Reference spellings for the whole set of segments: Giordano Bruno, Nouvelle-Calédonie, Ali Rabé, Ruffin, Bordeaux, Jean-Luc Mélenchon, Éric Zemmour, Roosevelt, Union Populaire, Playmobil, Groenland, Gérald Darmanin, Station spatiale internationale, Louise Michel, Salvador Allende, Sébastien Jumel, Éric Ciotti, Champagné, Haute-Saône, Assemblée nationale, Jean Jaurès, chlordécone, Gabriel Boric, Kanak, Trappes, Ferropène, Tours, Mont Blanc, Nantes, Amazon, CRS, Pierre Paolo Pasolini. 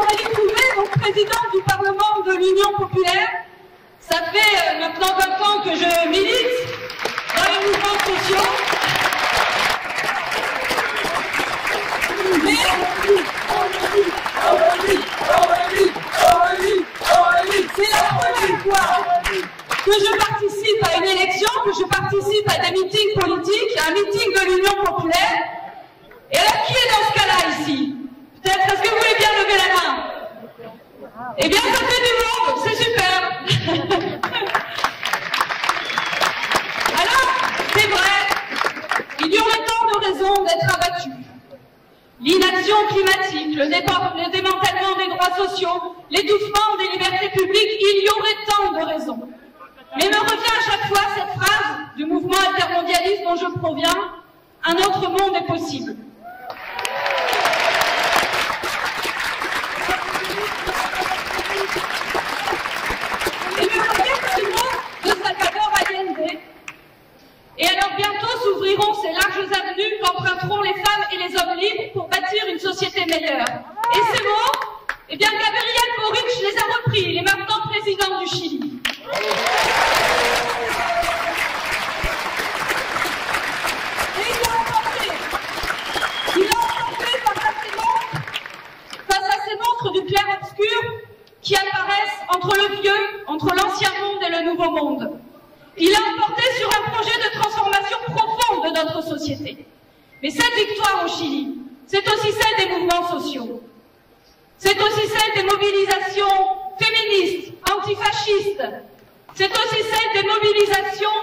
aurait trouvé donc président du Parlement de l'Union Populaire. Ça fait maintenant 20 ans que je milite dans les mouvements sociaux. C'est la première fois que je participe à une élection, que je participe à des meetings politiques, à un meeting de l'Union Populaire. Et alors, qui est dans ce cas-là ici? Peut-être, est-ce que vous voulez bien lever la main? Eh bien, ça fait du monde, c'est super. Alors, c'est vrai, il y aurait tant de raisons d'être abattus. L'inaction climatique, le démantèlement des droits sociaux, l'étouffement des libertés publiques, il y aurait tant de raisons. Mais me revient à chaque fois cette phrase du mouvement intermondialiste dont je proviens, « Un autre monde est possible ». Et me revient ces mots de Salvador Allende. Et alors bientôt s'ouvriront ces larges avenues qu'emprunteront les femmes et les hommes libres pour bâtir une société meilleure. Et ces mots, eh bien Gabriel Boric les a repris, il est maintenant président du Chili. Et il a emporté face à ces monstres du clair-obscur qui apparaissent entre le vieux, entre l'ancien monde et le nouveau monde. Il a emporté sur un projet de transformation profonde de notre société. Mais cette victoire au Chili, c'est aussi celle des mouvements sociaux. C'est aussi celle des mobilisations féministes, antifascistes. C'est aussi celle des mobilisations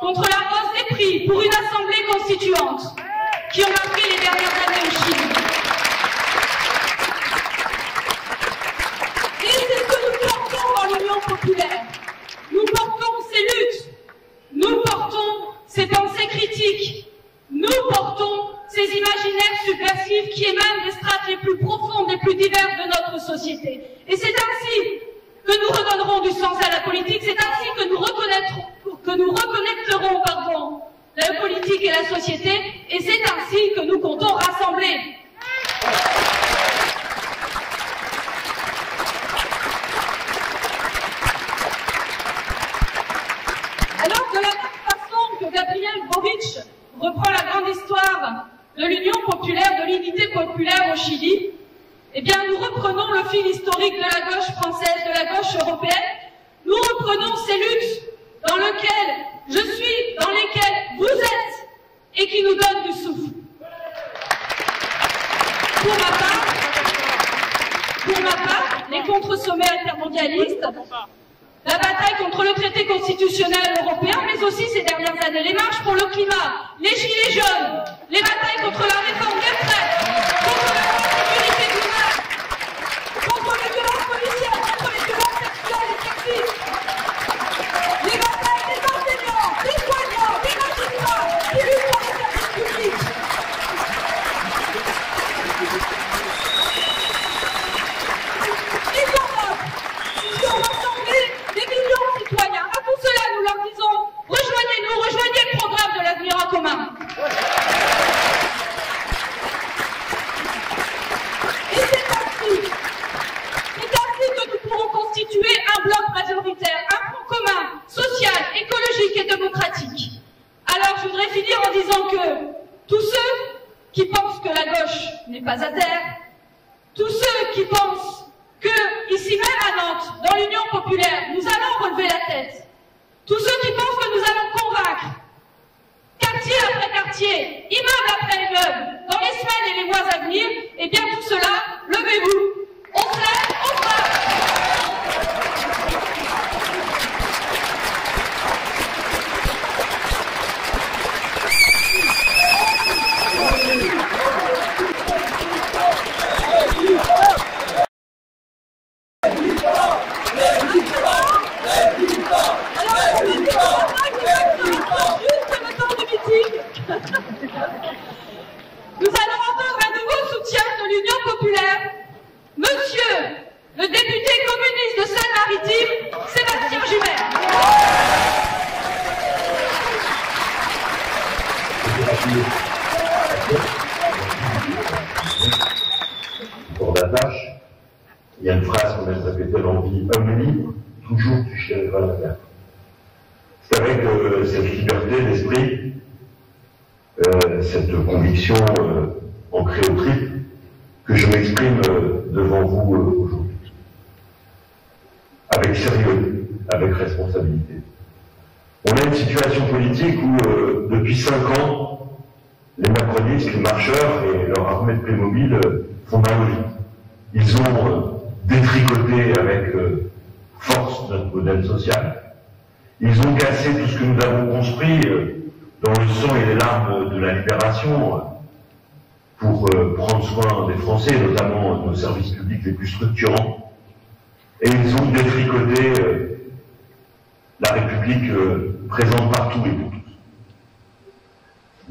contre la hausse des prix pour une assemblée constituante qui ont appris les dernières années au Chili. Et c'est ce que nous portons dans l'Union populaire. Nous portons ces luttes, nous portons ces pensées critiques, nous portons ces imaginaires subversifs qui émanent des strates les plus profondes, les plus diverses de notre société. Et c'est ainsi que nous redonnerons du sens à la politique, c'est ainsi que nous reconnecterons la politique et la société, et c'est ainsi que nous comptons rassembler. Gabriel Boric reprend la grande histoire de l'Union populaire, de l'unité populaire au Chili. Eh bien, nous reprenons le fil historique de la gauche française, de la gauche européenne. Nous reprenons ces luttes dans lesquelles je suis, dans lesquelles vous êtes, et qui nous donnent du souffle. Pour ma part, les contre-sommets intermondialistes, la bataille contre le traité constitutionnel européen, mais aussi ces dernières années, les marches pour le climat, les gilets jaunes, les batailles contre la réforme des retraites, contre la sécurité globale, contre les violences policières, contre les violences sexuelles et sexistes, les batailles des enseignants, des soignants, des magistrats, des luttes pour les services publics. Et rejoignez le programme de l'Avenir en commun. Et c'est ainsi que nous pourrons constituer un bloc majoritaire, un front commun, social, écologique et démocratique. Alors je voudrais finir en disant que tous ceux qui pensent que la gauche n'est pas à terre, tous ceux qui pensent que, ici même à Nantes, dans l'Union populaire, nous allons relever la tête, tous ceux qui pensent que nous allons convaincre, quartier après quartier, immeuble après immeuble, dans les semaines et les mois à venir, eh bien tout cela, levez-vous. On se lève, on Il y a une phrase qu'on a tapée tellement vie, homme libre, toujours tu chèveras la mer. C'est avec cette liberté d'esprit, cette conviction ancrée au tripes, que je m'exprime devant vous aujourd'hui. Avec sérieux, avec responsabilité. On a une situation politique où, depuis 5 ans, les macronistes, les marcheurs et leur armée de Playmobil font mal au vide. Ils ont détricoté avec force notre modèle social. Ils ont cassé tout ce que nous avons construit dans le sang et les larmes de la libération pour prendre soin des Français, notamment nos services publics les plus structurants. Et ils ont détricoté la République présente partout et pour tous.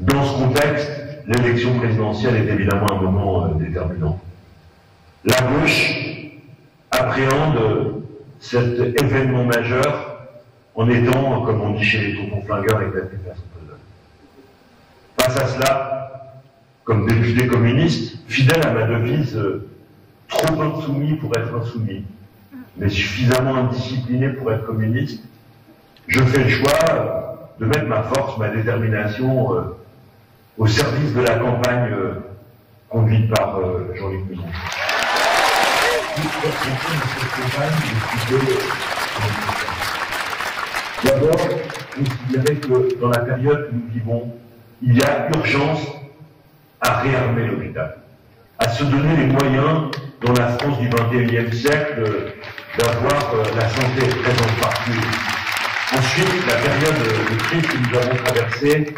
Dans ce contexte, l'élection présidentielle est évidemment un moment déterminant. La gauche appréhende cet événement majeur en étant, comme on dit chez les tontons flingueurs, éclatés par son puzzle. Face à cela, comme député communiste, fidèle à ma devise trop insoumis pour être insoumis, mais suffisamment indiscipliné pour être communiste, je fais le choix de mettre ma force, ma détermination au service de la campagne conduite par Jean-Luc Mélenchon. D'abord, considérer que dans la période que nous vivons, il y a urgence à réarmer l'hôpital, à se donner les moyens, dans la France du XXIe siècle, d'avoir la santé présente partout. Ensuite, la période de crise que nous avons traversée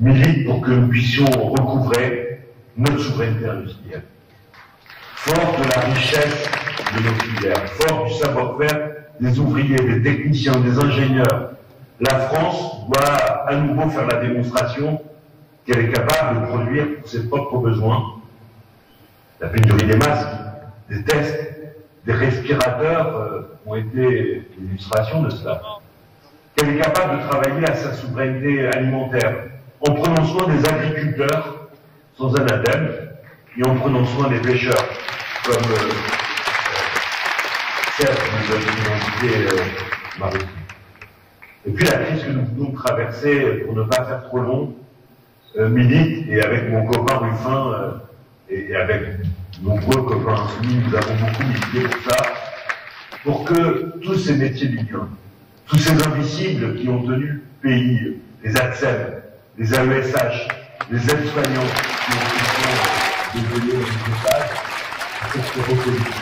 milite pour que nous puissions recouvrer notre souveraineté industrielle. Fort de la richesse de nos filières, fort du savoir-faire des ouvriers, des techniciens, des ingénieurs, la France doit à nouveau faire la démonstration qu'elle est capable de produire pour ses propres besoins. La pénurie des masques, des tests, des respirateurs ont été l'illustration de cela. Qu'elle est capable de travailler à sa souveraineté alimentaire en prenant soin des agriculteurs sans anathème et en prenant soin des pêcheurs comme certes nous avons une identité maritime. Et puis la crise que nous venons de traverser, pour ne pas faire trop long, milite, et avec mon copain Ruffin et avec nombreux copains insoumis, nous avons beaucoup milité pour ça, pour que tous ces métiers dignes, tous ces invisibles qui ont tenu le pays, les ATSEM, les AESH, les aides-soignants qui ont été devenus les messages, pour se reconnaître.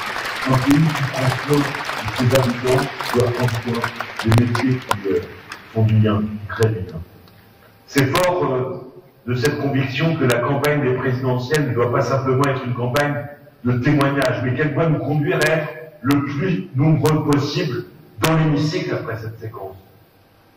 Quand il y a une transforme de ses habitants, doit transformer des métiers qui font du lien, très bien. C'est fort de cette conviction que la campagne des présidentielles ne doit pas simplement être une campagne de témoignage, mais qu'elle doit nous conduire à être le plus nombreux possible dans l'hémicycle après cette séquence.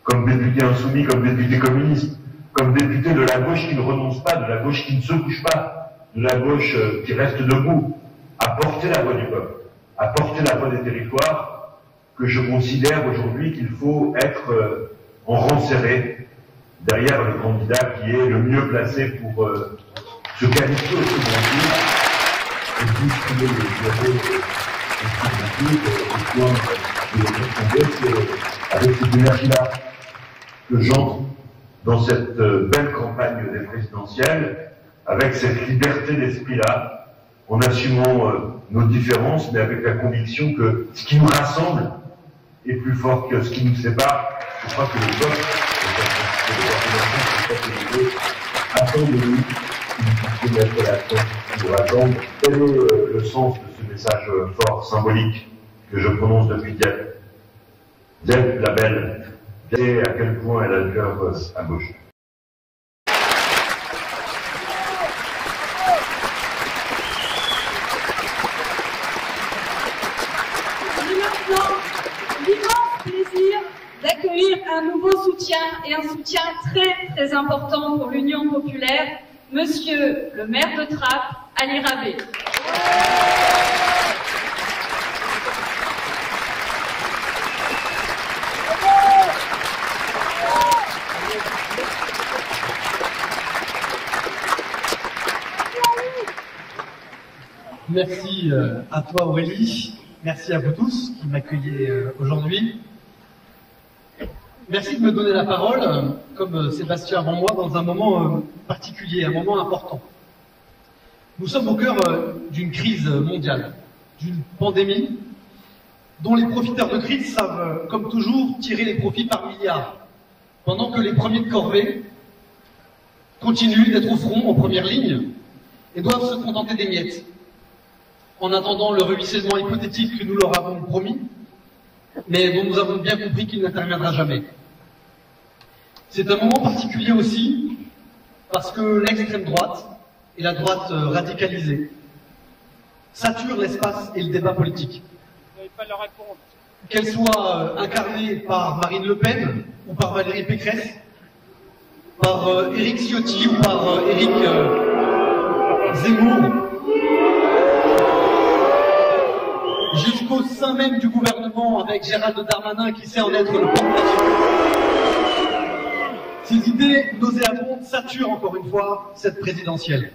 Comme député insoumis, comme député communiste, comme député de la gauche qui ne renonce pas, de la gauche qui ne se couche pas, de la gauche qui reste debout, à porter la voix du peuple, à porter la voix des territoires, que je considère aujourd'hui qu'il faut être en rang serré derrière le candidat qui est le mieux placé pour se qualifier au second tour et distribuer les au point avec cette énergie-là que j'entre dans cette belle campagne des présidentielles, avec cette liberté d'esprit-là, en assumant nos différences, mais avec la conviction que ce qui nous rassemble est plus fort que ce qui nous sépare. Je crois que le peuple, attend de nous une petite relation qui nous rassemble. Quel est le sens de ce message fort, symbolique, que je prononce depuis Dieppe? Dieppe, la belle, et à quel point elle a le cœur à gauche. D'accueillir un nouveau soutien et un soutien très très important pour l'Union Populaire, monsieur le maire de Trappes, Ali Rabé. Merci à toi Aurélie, merci à vous tous qui m'accueillez aujourd'hui. Merci de me donner la parole, comme Sébastien avant moi, dans un moment particulier, un moment important. Nous sommes au cœur d'une crise mondiale, d'une pandémie, dont les profiteurs de crise savent, comme toujours, tirer les profits par milliards, pendant que les premiers de corvée continuent d'être au front, en première ligne, et doivent se contenter des miettes, en attendant le ruissellement hypothétique que nous leur avons promis, mais dont nous avons bien compris qu'il n'interviendra jamais. C'est un moment particulier aussi, parce que l'extrême droite, et la droite radicalisée, saturent l'espace et le débat politique. Qu'elle soit incarnée par Marine Le Pen ou par Valérie Pécresse, par Éric Ciotti ou par Éric Zemmour, jusqu'au sein même du gouvernement avec Gérald Darmanin qui sait en être le porte-parole. Ces idées nauséabondes saturent encore une fois cette présidentielle.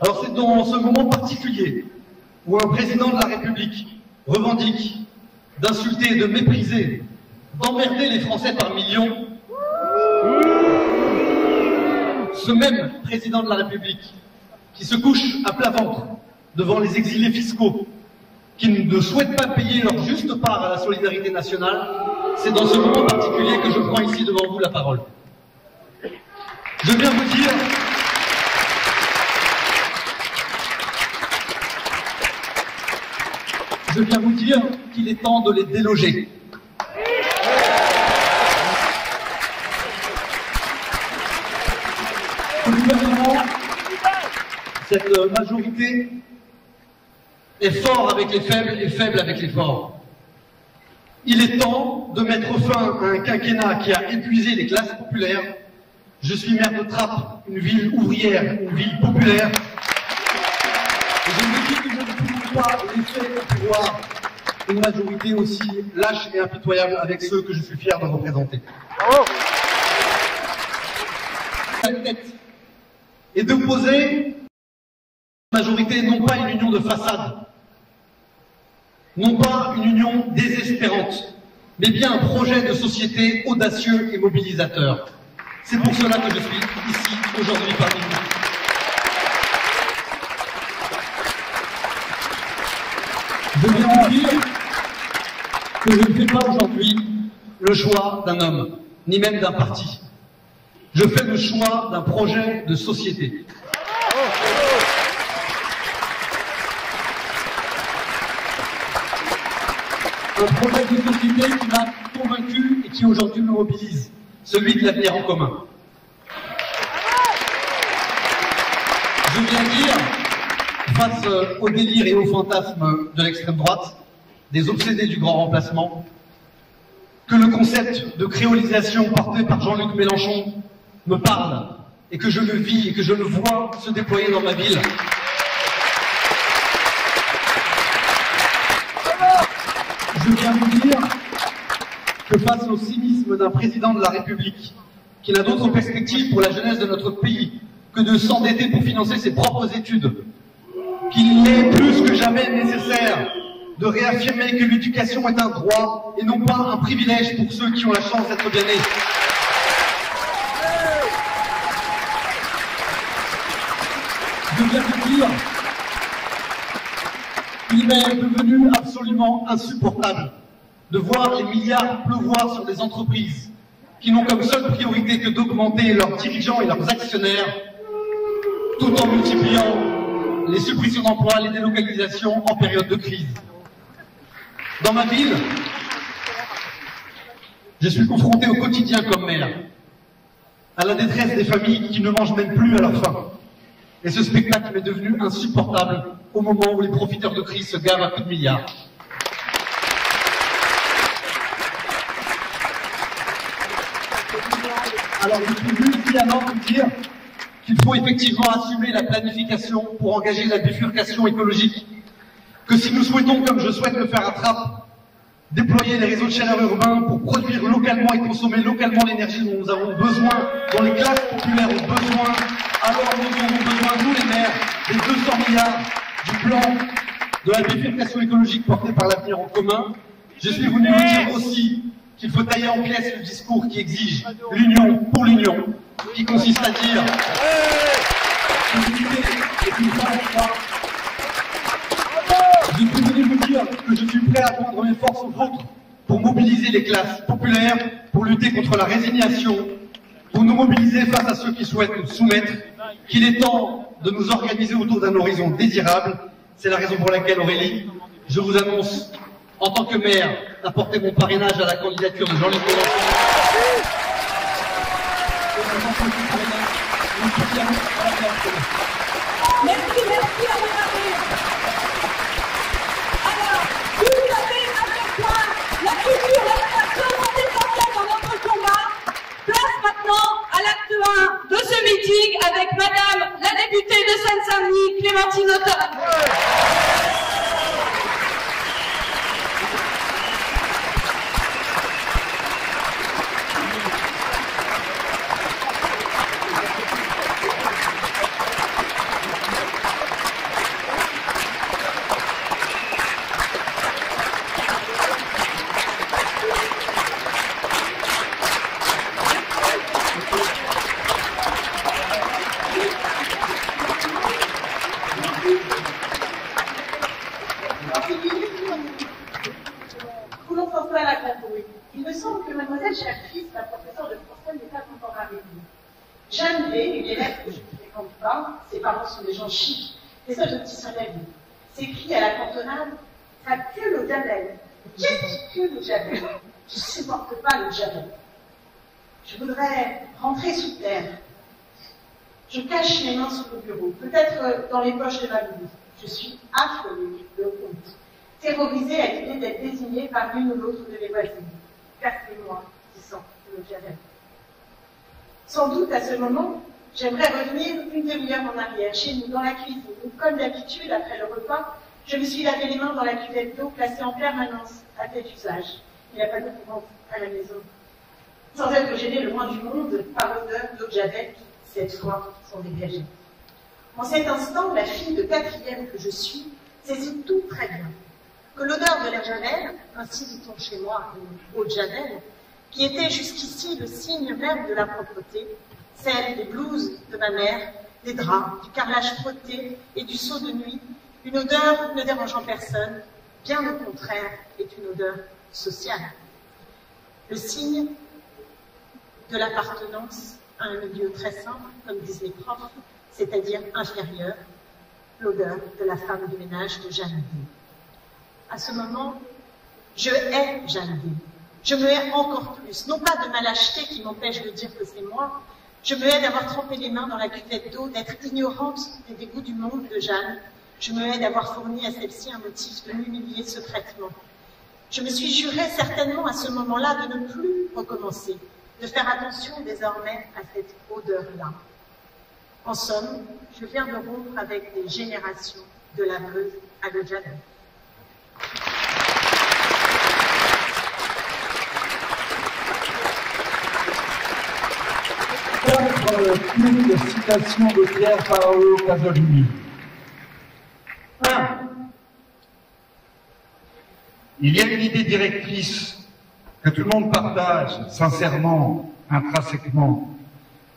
Alors c'est dans ce moment particulier où un président de la République revendique d'insulter et de mépriser, d'emmerder les Français par millions, ce même président de la République qui se couche à plat ventre devant les exilés fiscaux qui ne souhaitent pas payer leur juste part à la solidarité nationale, c'est dans ce moment particulier que je prends ici devant vous la parole. Je viens vous dire qu'il est temps de les déloger. Ce gouvernement, cette majorité, est fort avec les faibles et faible avec les forts. Il est temps de mettre fin à un quinquennat qui a épuisé les classes populaires. Je suis maire de Trappes, une ville ouvrière, une ville populaire. Et je me dis que je ne pouvons pas laisser au pouvoir une majorité aussi lâche et impitoyable avec ceux que je suis fier de représenter. Et de poser une majorité, non pas une union de façade, non pas une union désespérante, mais bien un projet de société audacieux et mobilisateur. C'est pour cela que je suis ici aujourd'hui parmi vous. Je viens vous dire que je ne fais pas aujourd'hui le choix d'un homme, ni même d'un parti. Je fais le choix d'un projet de société. Un projet de société qui m'a convaincu et qui aujourd'hui me mobilise, celui de l'avenir en commun. Je viens dire, face au délire et au fantasme de l'extrême droite, des obsédés du grand remplacement, que le concept de créolisation porté par Jean-Luc Mélenchon me parle, et que je le vis et que je le vois se déployer dans ma ville. Je viens vous dire que face au cynisme d'un président de la République, qui n'a d'autre perspective pour la jeunesse de notre pays que de s'endetter pour financer ses propres études, qu'il est plus que jamais nécessaire de réaffirmer que l'éducation est un droit et non pas un privilège pour ceux qui ont la chance d'être bien nés. Je viens de dire qu'il m'est devenu absolument insupportable de voir les milliards pleuvoir sur des entreprises qui n'ont comme seule priorité que d'augmenter leurs dirigeants et leurs actionnaires tout en multipliant les suppressions d'emplois, les délocalisations en période de crise. Dans ma ville, je suis confronté au quotidien comme maire, à la détresse des familles qui ne mangent même plus à leur faim. Et ce spectacle m'est devenu insupportable au moment où les profiteurs de crise se gavent à coups de milliards. Alors je suis multi-allant pour dire qu'il faut effectivement assumer la planification pour engager la bifurcation écologique, que si nous souhaitons, comme je souhaite le faire à Trappes, déployer les réseaux de chaleur urbains pour produire localement et consommer localement l'énergie dont nous avons besoin, dont les classes populaires ont besoin, alors nous aurons besoin, nous les maires, des 200 milliards du plan de la bifurcation écologique porté par l'Avenir en commun. Je suis venu vous dire aussi qu'il faut tailler en pièces le discours qui exige l'union pour l'union, qui consiste à dire que l'unité est une femme forte. Je suis venu vous dire que je suis prêt à prendre mes forces aux vôtres pour mobiliser les classes populaires, pour lutter contre la résignation, pour nous mobiliser face à ceux qui souhaitent nous soumettre, qu'il est temps de nous organiser autour d'un horizon désirable. C'est la raison pour laquelle, Aurélie, je vous annonce, en tant que maire, d'apporter mon parrainage à la candidature de Jean-Luc Mélenchon. Merci, merci à vous. Alors, vous avez avec moi la culture, la création essentielle dans notre combat. Place maintenant à l'acte 1 de ce meeting avec Madame la députée de Seine-Saint-Denis, Clémentine Auton. Dans les poches de ma blouse. Je suis affolée, le compte, terrorisée à l'idée d'être désignée par l'une ou l'autre de mes voisines. Cassez-moi, disant le Javel. Sans doute, à ce moment, j'aimerais revenir une demi-heure en arrière, chez nous, dans la cuisine, où, comme d'habitude, après le repas, je me suis lavé les mains dans la cuvette d'eau placée en permanence à tel usage. Il n'y a pas de courant à la maison. Sans être gênée le moins du monde par l'odeur d'eau de Javel qui, cette fois, sont dégagées. En cet instant, la fille de quatrième que je suis saisit tout très bien. Que l'odeur de l'air Javel, ainsi dit-on chez moi, l'eau de Javel, qui était jusqu'ici le signe même de la propreté, celle des blouses de ma mère, des draps, du carrelage frotté et du seau de nuit, une odeur ne dérangeant personne, bien au contraire, est une odeur sociale. Le signe de l'appartenance à un milieu très simple, comme disent les profs, c'est-à-dire inférieure, l'odeur de la femme de ménage de Jeanne D. À ce moment, je hais Jeanne D. Je me hais encore plus, non pas de ma lâcheté qui m'empêche de dire que c'est moi, je me hais d'avoir trempé les mains dans la cuvette d'eau, d'être ignorante des dégoûts du monde de Jeanne. Je me hais d'avoir fourni à celle-ci un motif de m'humilier secrètement. Je me suis jurée certainement à ce moment-là de ne plus recommencer, de faire attention désormais à cette odeur-là. En somme, je viens de rompre avec des générations de laveuses à l'eau de Javel. Une citation de Pierre Paolo Pasolini. 1. Il y a une idée directrice que tout le monde partage sincèrement, intrinsèquement.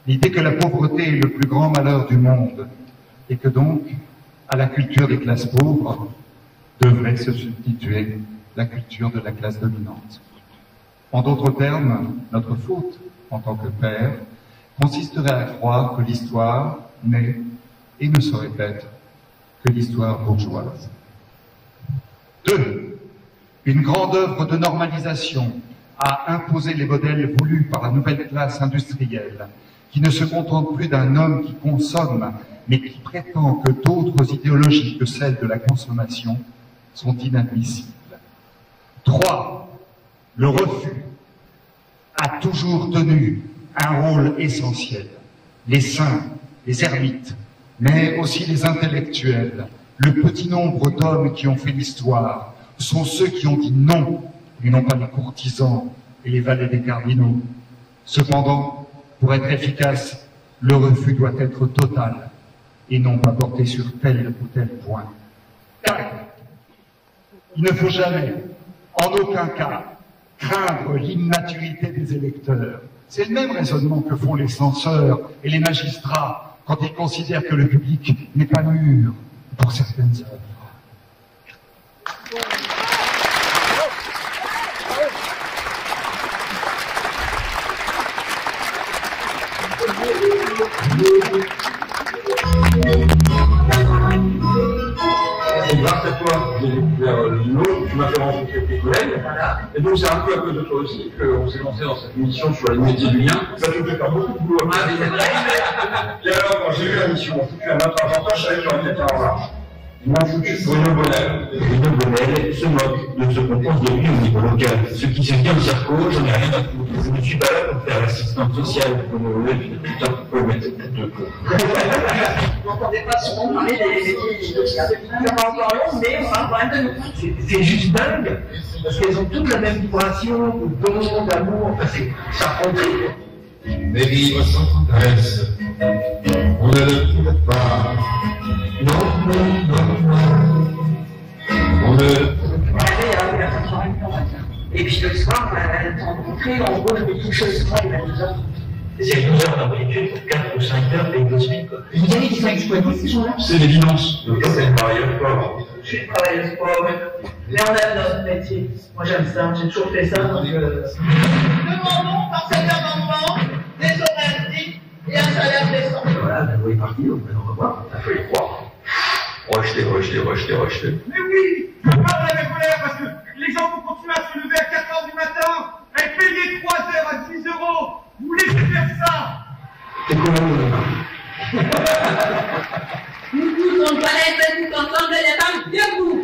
L'idée que la pauvreté est le plus grand malheur du monde et que donc, à la culture des classes pauvres, devrait se substituer la culture de la classe dominante. En d'autres termes, notre faute, en tant que père, consisterait à croire que l'histoire n'est et ne saurait être que l'histoire bourgeoise. 2. Une grande œuvre de normalisation a imposé les modèles voulus par la nouvelle classe industrielle, qui ne se contente plus d'un homme qui consomme, mais qui prétend que d'autres idéologies que celles de la consommation sont inadmissibles. 3. Le refus a toujours tenu un rôle essentiel. Les saints, les ermites, mais aussi les intellectuels, le petit nombre d'hommes qui ont fait l'histoire, sont ceux qui ont dit non, et non pas les courtisans et les valets des cardinaux. Cependant, pour être efficace, le refus doit être total et non pas porté sur tel ou tel point, Il ne faut jamais, en aucun cas, craindre l'immaturité des électeurs. C'est le même raisonnement que font les censeurs et les magistrats quand ils considèrent que le public n'est pas mûr pour certaines œuvres. Et grâce à toi, j'ai découvert Lino, tu m'as fait rencontrer tes collègues. Et donc, c'est un peu à cause de toi aussi qu'on s'est lancé dans cette mission sur les métiers du lien. Ça te fait faire beaucoup de boulot. Et alors, quand j'ai vu la mission, tu as notre important, je savais que j'en étais en marche. Ils m'ont foutu Bruno Bonnel. Bruno Bonnel se moque de ce qu'on pense de lui au niveau local. Ce qui se dit en circo, j'en ai rien à foutre. Je ne suis pas là pour faire l'assistante sociale. Putain, faut le mettre de coup. Vous n'entendez pas souvent parler des encore long, mais on parle quand même de nous. C'est juste dingue, parce qu'elles ont toutes la même vibration, de don, d'amour, enfin c'est charpentier. Des livres s'intéressent, on ne le trouve pas. Non, non, non, non. On ne le trouve pas. Et puis le soir, on va te rencontrer, en gros, je me touche le soir, il va nous en. C'est 12 heures d'amplitude pour 4 ou 5 heures et une suite. Vous savez qui sont exploités ces gens-là? C'est les finances. C'est le travailleur pauvre. Je suis le travailleur pauvre. Mais on aime notre métier. Moi j'aime ça, j'ai toujours fait ça. Donc, demandons par cet amendement des horaires dignes et un salaire décent. Voilà, la loi est partie, donc on va voir. Il faut y croire. Rejeter, rejeter, rejeter, rejeter. Mais oui, je parle avec colère parce que les gens vont continuer à se lever à 4 h du matin et payer 3 heures à 6 €. Vous voulez faire ça? C'est comment vous avez nous ne sommes pas les mêmes, nous entendons les femmes de vous.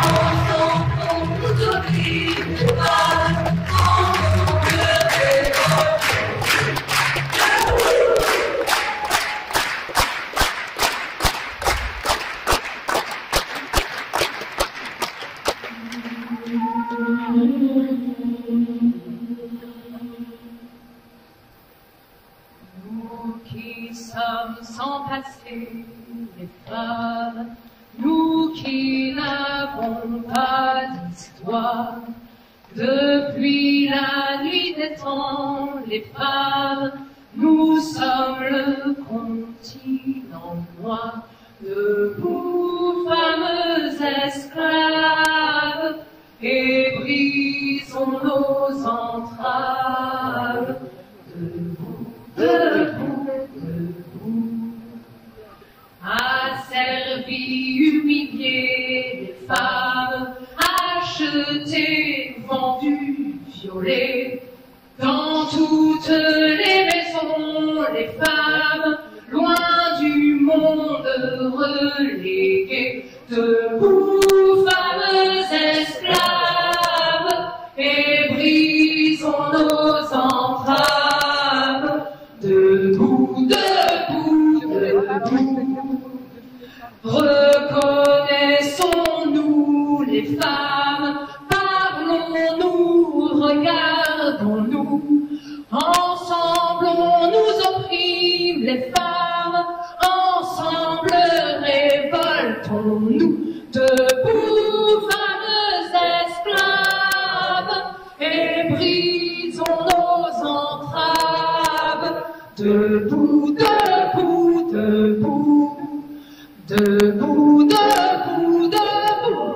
Ensemble, nous aujourd'hui, nous parlons, ensemble, les les femmes, nous qui n'avons pas d'histoire, depuis la nuit des temps, les femmes, nous sommes le continent noir, de vous, fameux esclaves, et brisons nos entraves, de vous, asservis, humiliés, les femmes, achetées, vendues, violées. Dans toutes les maisons, les femmes, loin du monde reléguées, debout, fameux esclaves, et brisons nos entraves, debout, debout, debout. Reconnaissons-nous les femmes, parlons-nous, regardons-nous, ensemble on nous opprime les femmes, ensemble révoltons-nous, debout fameux esclaves, et brisons nos entraves, debout, debout, debout. Debout, debout, debout.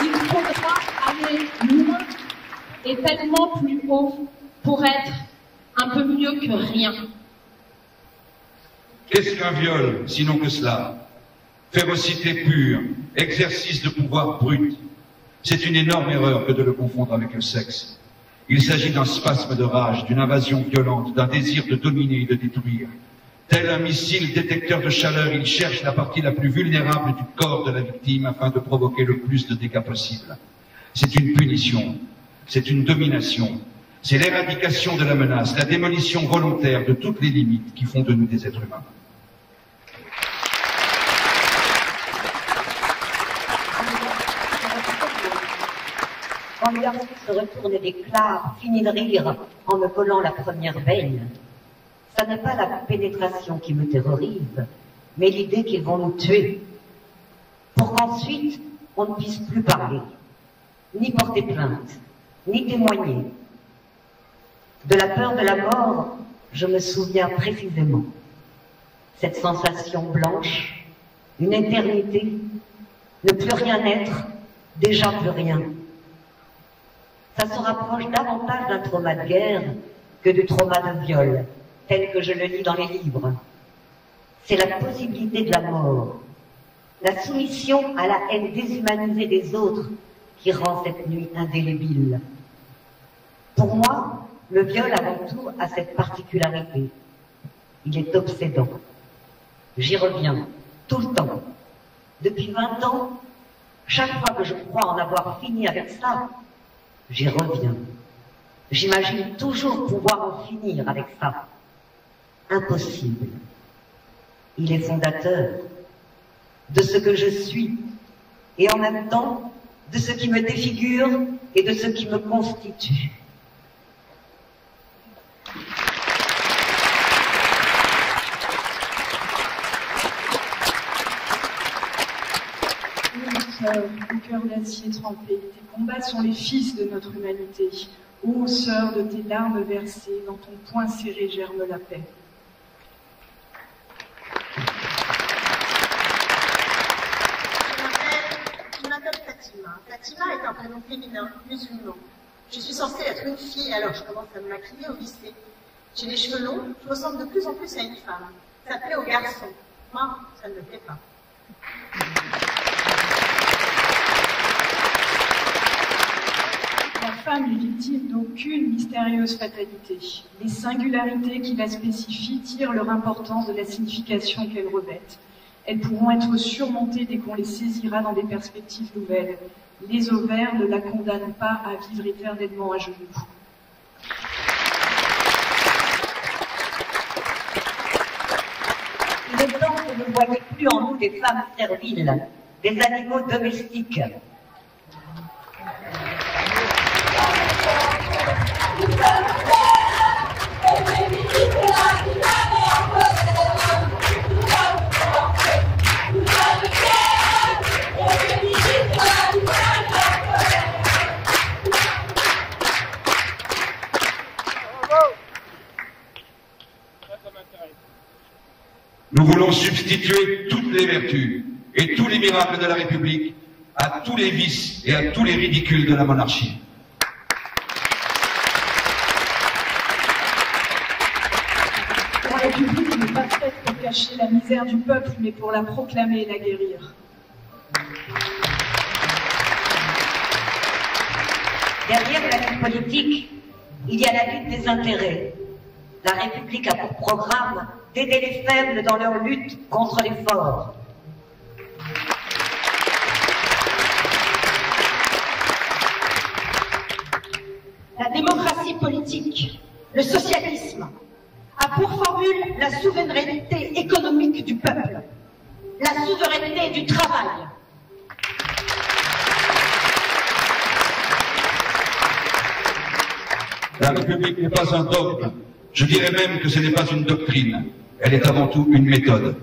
Il faudra aller loin et tellement plus haut pour être un peu mieux que rien. Qu'est-ce qu'un viol, sinon que cela ? Férocité pure, exercice de pouvoir brut. C'est une énorme erreur que de le confondre avec le sexe. Il s'agit d'un spasme de rage, d'une invasion violente, d'un désir de dominer et de détruire. Tel un missile détecteur de chaleur, il cherche la partie la plus vulnérable du corps de la victime afin de provoquer le plus de dégâts possible. C'est une punition, c'est une domination, c'est l'éradication de la menace, la démolition volontaire de toutes les limites qui font de nous des êtres humains. Quand le garçon se retourne et déclare « Fini de rire » en me collant la première veine, ça n'est pas la pénétration qui me terrorise, mais l'idée qu'ils vont nous tuer, pour qu'ensuite on ne puisse plus parler, ni porter plainte, ni témoigner. De la peur de la mort, je me souviens précisément. Cette sensation blanche, une éternité, ne plus rien être, déjà plus rien. Ça se rapproche davantage d'un trauma de guerre que du trauma de viol, tel que je le lis dans les livres. C'est la possibilité de la mort, la soumission à la haine déshumanisée des autres qui rend cette nuit indélébile. Pour moi, le viol avant tout a cette particularité. Il est obsédant. J'y reviens, tout le temps. Depuis 20 ans, chaque fois que je crois en avoir fini avec ça, j'y reviens. J'imagine toujours pouvoir en finir avec ça. Impossible. Il est fondateur de ce que je suis et en même temps de ce qui me défigure et de ce qui me constitue. Au cœur d'acier trempé, tes combats sont les fils de notre humanité. Ô sœur de tes larmes versées, dans ton poing serré germe la paix. Je m'appelle Fatima. Fatima est un prénom féminin, musulman. Je suis censée être une fille, alors je commence à me maquiller au lycée. J'ai les cheveux longs, je ressemble de plus en plus à une femme. Ça plaît aux garçons. Moi, ça ne me plaît pas. La femme est victime d'aucune mystérieuse fatalité. Les singularités qui la spécifient tirent leur importance de la signification qu'elles revêtent. Elles pourront être surmontées dès qu'on les saisira dans des perspectives nouvelles. Les ovaires ne la condamnent pas à vivre éternellement à genoux. Le temps que vous ne voyez plus en nous des femmes serviles, des animaux domestiques. Nous voulons substituer toutes les vertus et tous les miracles de la République à tous les vices et à tous les ridicules de la monarchie. La République n'est pas faite pour cacher la misère du peuple, mais pour la proclamer et la guérir. Derrière la lutte politique, il y a la lutte des intérêts. La République a pour programme d'aider les faibles dans leur lutte contre les forts. La démocratie politique, le socialisme, a pour formule la souveraineté économique du peuple, la souveraineté du travail. La République n'est pas un dogme. Je dirais même que ce n'est pas une doctrine, elle est avant tout une méthode.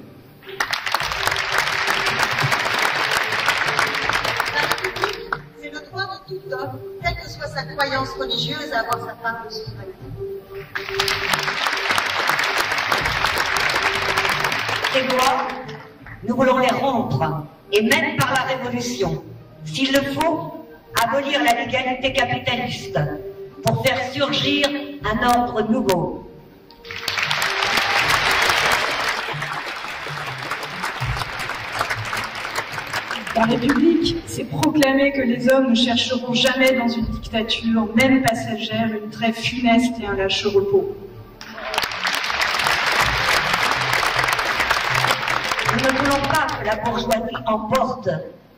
La République, c'est le droit de tout homme, quelle que soit sa croyance religieuse, à avoir sa part de souveraineté. Ces lois, nous voulons les rompre, et même par la révolution. S'il le faut, abolir la légalité capitaliste pour faire surgir un ordre nouveau. La République, c'est proclamer que les hommes ne chercheront jamais dans une dictature, même passagère, une trêve funeste et un lâche repos. Nous ne voulons pas que la bourgeoisie emporte,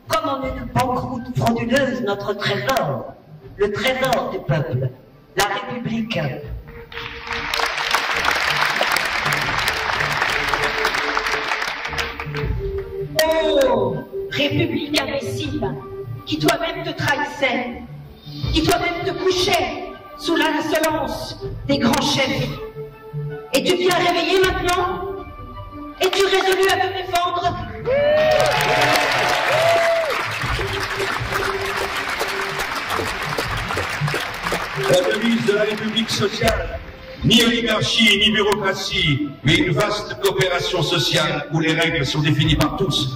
comme en une banqueroute frauduleuse, notre trésor, le trésor du peuple. La République. Oh, République imbécile, qui toi-même te trahissais, qui doivent être couchés sous l'insolence des grands chefs. Et tu viens réveiller maintenant? Es-tu résolu à me défendre? La devise de la République sociale, ni oligarchie, ni bureaucratie, mais une vaste coopération sociale où les règles sont définies par tous.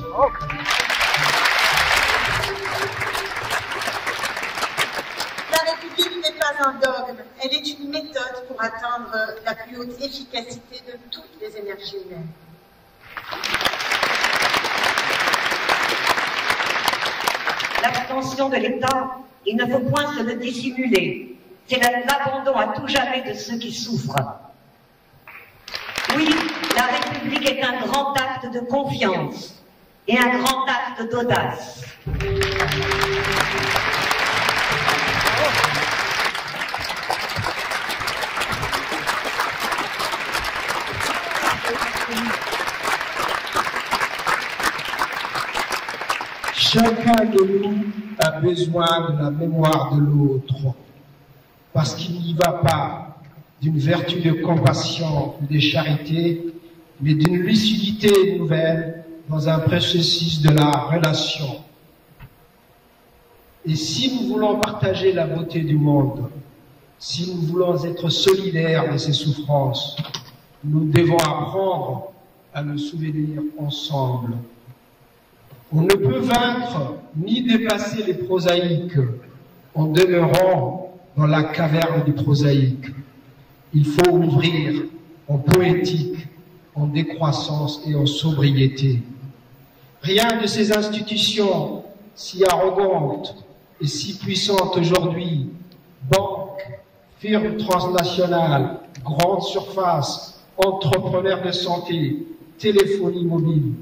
La République n'est pas un dogme, elle est une méthode pour atteindre la plus haute efficacité de toutes les énergies humaines. L'abstention de l'État, il ne faut point se le dissimuler. C'est l'abandon à tout jamais de ceux qui souffrent. Oui, la République est un grand acte de confiance et un grand acte d'audace. Chacun de nous a besoin de la mémoire de l'autre, parce qu'il n'y va pas d'une vertu de compassion ou de charité, mais d'une lucidité nouvelle dans un processus de la relation. Et si nous voulons partager la beauté du monde, si nous voulons être solidaires de ses souffrances, nous devons apprendre à nous souvenir ensemble. On ne peut vaincre ni dépasser les prosaïques en demeurant dans la caverne du prosaïque. Il faut ouvrir en poétique, en décroissance et en sobriété. Rien de ces institutions si arrogantes et si puissantes aujourd'hui, banques, firmes transnationales, grandes surfaces, entrepreneurs de santé, téléphonie mobile,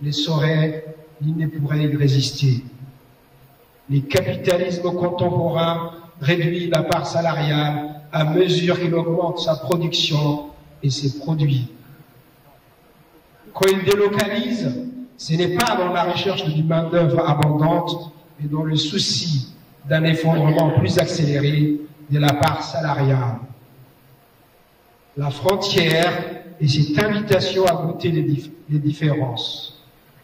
ne sauraient il ne pourrait y résister. Le capitalisme contemporain réduit la part salariale à mesure qu'il augmente sa production et ses produits. Quand il délocalise, ce n'est pas dans la recherche d'une main-d'œuvre abondante, mais dans le souci d'un effondrement plus accéléré de la part salariale. La frontière est cette invitation à goûter les différences.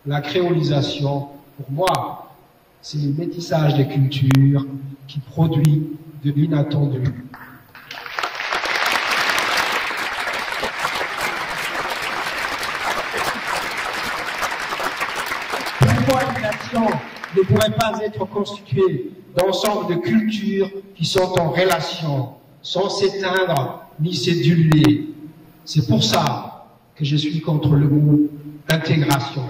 La créolisation, pour moi, c'est le métissage des cultures qui produit de l'inattendu. Pourquoi une nation ne pourrait pas être constituée d'ensemble de cultures qui sont en relation, sans s'éteindre ni s'éduler? C'est pour ça que je suis contre le mot intégration.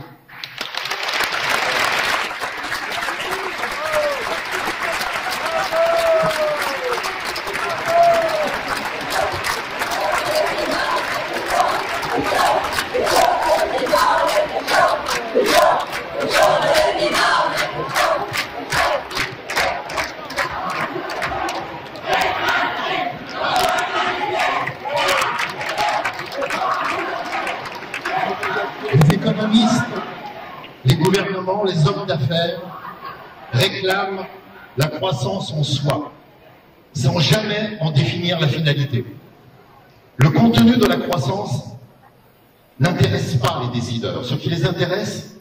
Les hommes d'affaires réclament la croissance en soi, sans jamais en définir la finalité. Le contenu de la croissance n'intéresse pas les décideurs. Ce qui les intéresse,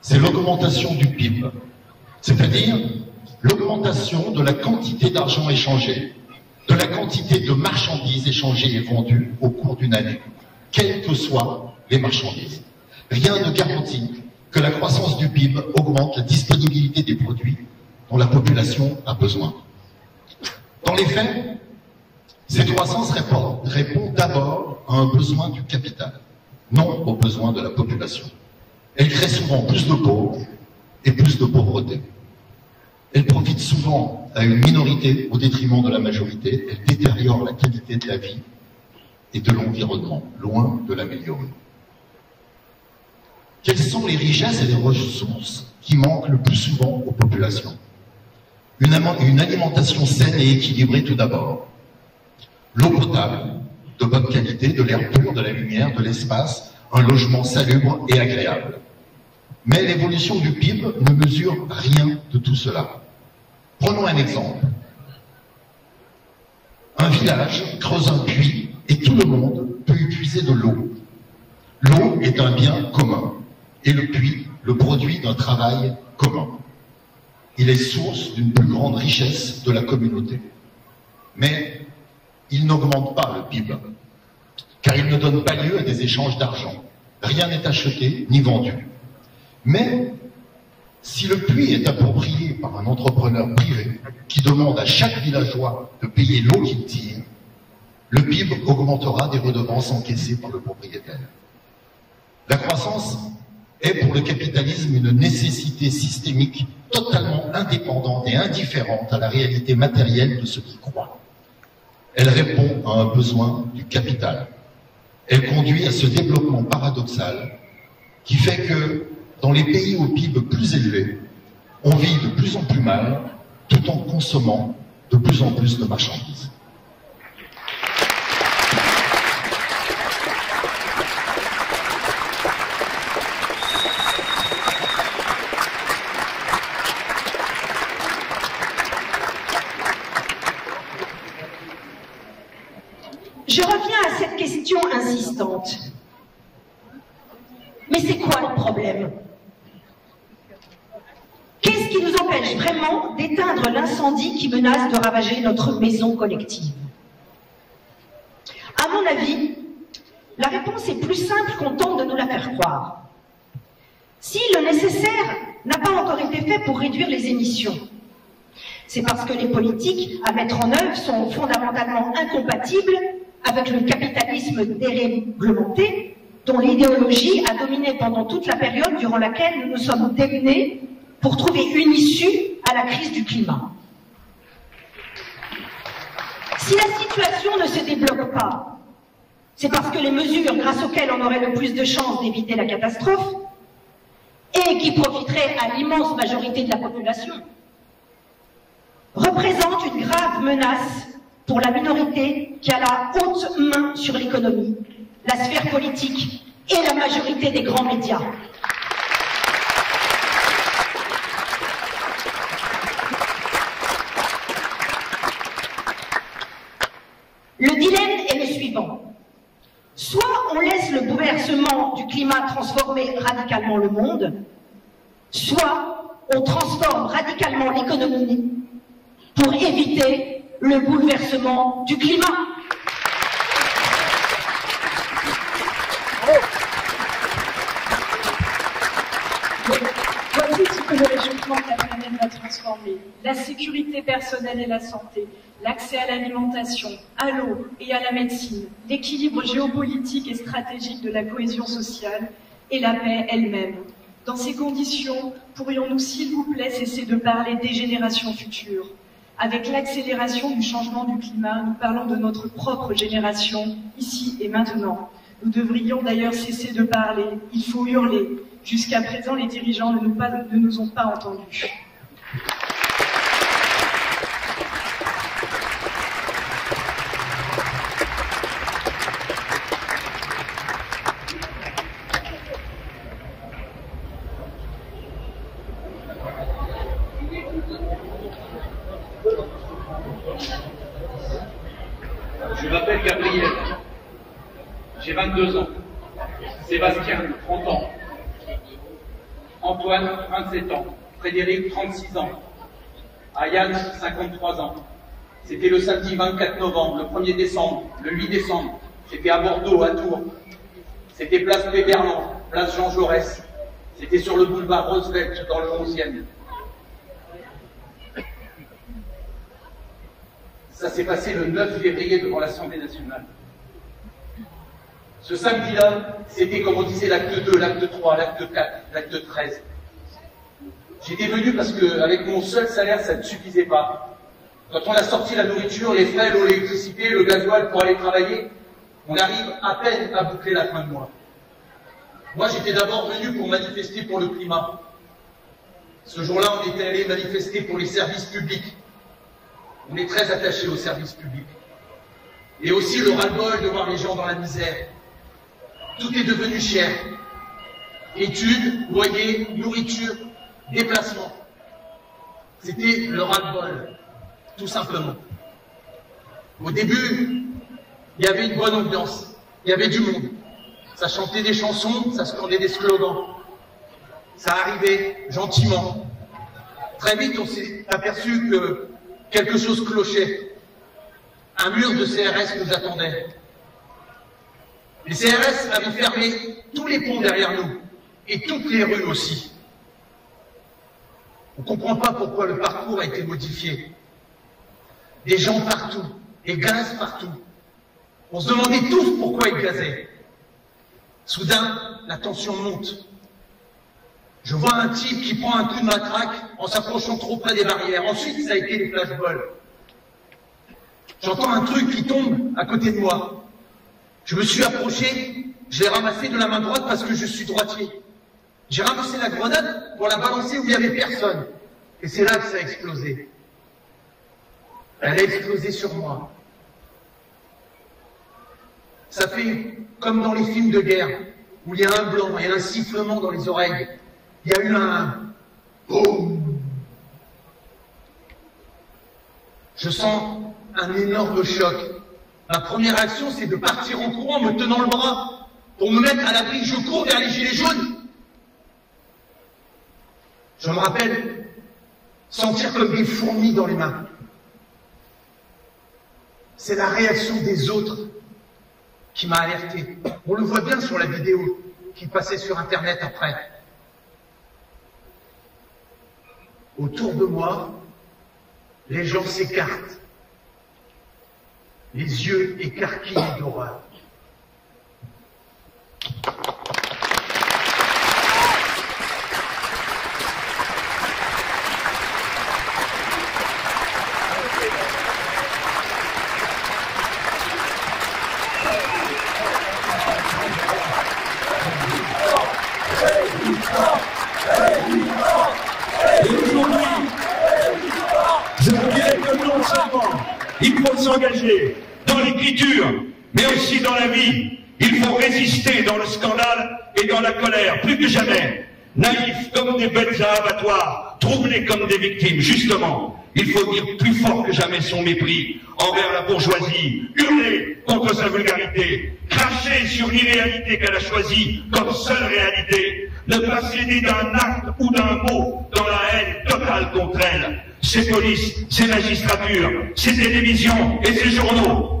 c'est l'augmentation du PIB, c'est-à-dire l'augmentation de la quantité d'argent échangé, de la quantité de marchandises échangées et vendues au cours d'une année, quelles que soient les marchandises. Rien ne garantit que la croissance du PIB augmente la disponibilité des produits dont la population a besoin. Dans les faits, cette croissance répond d'abord à un besoin du capital, non aux besoins de la population. Elle crée souvent plus de pauvres et plus de pauvreté. Elle profite souvent à une minorité au détriment de la majorité. Elle détériore la qualité de la vie et de l'environnement, loin de l'améliorer. Quelles sont les richesses et les ressources qui manquent le plus souvent aux populations? Une alimentation saine et équilibrée tout d'abord. L'eau potable, de bonne qualité, de l'air pur, de la lumière, de l'espace, un logement salubre et agréable. Mais l'évolution du PIB ne mesure rien de tout cela. Prenons un exemple. Un village creuse un puits et tout le monde peut y puiser de l'eau. L'eau est un bien commun et le puits, le produit d'un travail commun. Il est source d'une plus grande richesse de la communauté. Mais il n'augmente pas le PIB, car il ne donne pas lieu à des échanges d'argent. Rien n'est acheté ni vendu. Mais si le puits est approprié par un entrepreneur privé qui demande à chaque villageois de payer l'eau qu'il tire, le PIB augmentera des redevances encaissées par le propriétaire. La croissance est pour le capitalisme une nécessité systémique totalement indépendante et indifférente à la réalité matérielle de ceux qui croient. Elle répond à un besoin du capital. Elle conduit à ce développement paradoxal qui fait que, dans les pays au PIB plus élevé, on vit de plus en plus mal tout en consommant de plus en plus de marchandises. Je reviens à cette question insistante. Mais c'est quoi le problème? Qu'est-ce qui nous empêche vraiment d'éteindre l'incendie qui menace de ravager notre maison collective? À mon avis, la réponse est plus simple qu'on tente de nous la faire croire. Si le nécessaire n'a pas encore été fait pour réduire les émissions, c'est parce que les politiques à mettre en œuvre sont fondamentalement incompatibles avec le capitalisme déréglementé, dont l'idéologie a dominé pendant toute la période durant laquelle nous nous sommes démenés pour trouver une issue à la crise du climat. Si la situation ne se débloque pas, c'est parce que les mesures grâce auxquelles on aurait le plus de chances d'éviter la catastrophe, et qui profiteraient à l'immense majorité de la population, représente une grave menace pour la minorité qui a la haute main sur l'économie, la sphère politique et la majorité des grands médias. Le dilemme est le suivant. Soit on laisse le bouleversement du climat transformer radicalement le monde, soit on transforme radicalement l'économie pour éviter le bouleversement du climat. Voici ce que le réchauffement de la planète va transformer. La sécurité personnelle et la santé, l'accès à l'alimentation, à l'eau et à la médecine, l'équilibre géopolitique et stratégique de la cohésion sociale et la paix elle-même. Dans ces conditions, pourrions-nous s'il vous plaît cesser de parler des générations futures? Avec l'accélération du changement du climat, nous parlons de notre propre génération, ici et maintenant. Nous devrions d'ailleurs cesser de parler, il faut hurler. Jusqu'à présent, les dirigeants ne nous ont pas entendus. Antoine, 27 ans. Frédéric, 36 ans. Ayane, 53 ans. C'était le samedi 24 novembre, le 1er décembre, le 8 décembre. C'était à Bordeaux, à Tours. C'était place Péberland, place Jean Jaurès. C'était sur le boulevard Roosevelt, dans le 11e. Ça s'est passé le 9 février devant l'Assemblée nationale. Ce samedi-là, c'était, comme on disait, l'acte 2, l'acte 3, l'acte 4, l'acte 13. J'étais venu parce que, avec mon seul salaire, ça ne suffisait pas. Quand on a sorti la nourriture, les frais, l'eau, l'électricité, le gasoil pour aller travailler, on arrive à peine à boucler la fin de mois. Moi, j'étais d'abord venu pour manifester pour le climat. Ce jour-là, on était allé manifester pour les services publics. On est très attachés aux services publics. Et aussi le ras-le-bol de voir les gens dans la misère. Tout est devenu cher. Études, loyers, nourriture, déplacements. C'était le ras-le-bol, tout simplement. Au début, il y avait une bonne ambiance, il y avait du monde. Ça chantait des chansons, ça scandait des slogans. Ça arrivait gentiment. Très vite, on s'est aperçu que quelque chose clochait. Un mur de CRS nous attendait. Les CRS avaient fermé tous les ponts derrière nous, et toutes les rues aussi. On ne comprend pas pourquoi le parcours a été modifié. Des gens partout, des gaz partout. On se demandait tous pourquoi ils gazaient. Soudain, la tension monte. Je vois un type qui prend un coup de matraque en s'approchant trop près des barrières. Ensuite, ça a été les flashballs. J'entends un truc qui tombe à côté de moi. Je me suis approché, je l'ai ramassé de la main droite parce que je suis droitier. J'ai ramassé la grenade pour la balancer où il n'y avait personne. Et c'est là que ça a explosé. Elle a explosé sur moi. Ça fait comme dans les films de guerre, où il y a un blanc et un sifflement dans les oreilles. Il y a eu un boum. Je sens un énorme choc. Ma première action, c'est de partir en courant, me tenant le bras, pour me mettre à l'abri. Je cours vers les gilets jaunes. Je me rappelle sentir comme des fourmis dans les mains. C'est la réaction des autres qui m'a alerté. On le voit bien sur la vidéo qui passait sur Internet après. Autour de moi, les gens s'écartent, les yeux écarquillés d'horreur. Il faut s'engager dans l'écriture, mais aussi dans la vie. Il faut résister dans le scandale et dans la colère, plus que jamais. Naïfs comme des bêtes à abattoir, troublés comme des victimes, justement. Il faut dire plus fort que jamais son mépris envers la bourgeoisie, hurler contre sa vulgarité, cracher sur l'irréalité qu'elle a choisie comme seule réalité, ne pas céder d'un acte ou d'un mot dans la haine totale contre elle. Ces polices, ces magistratures, ces télévisions et ces journaux.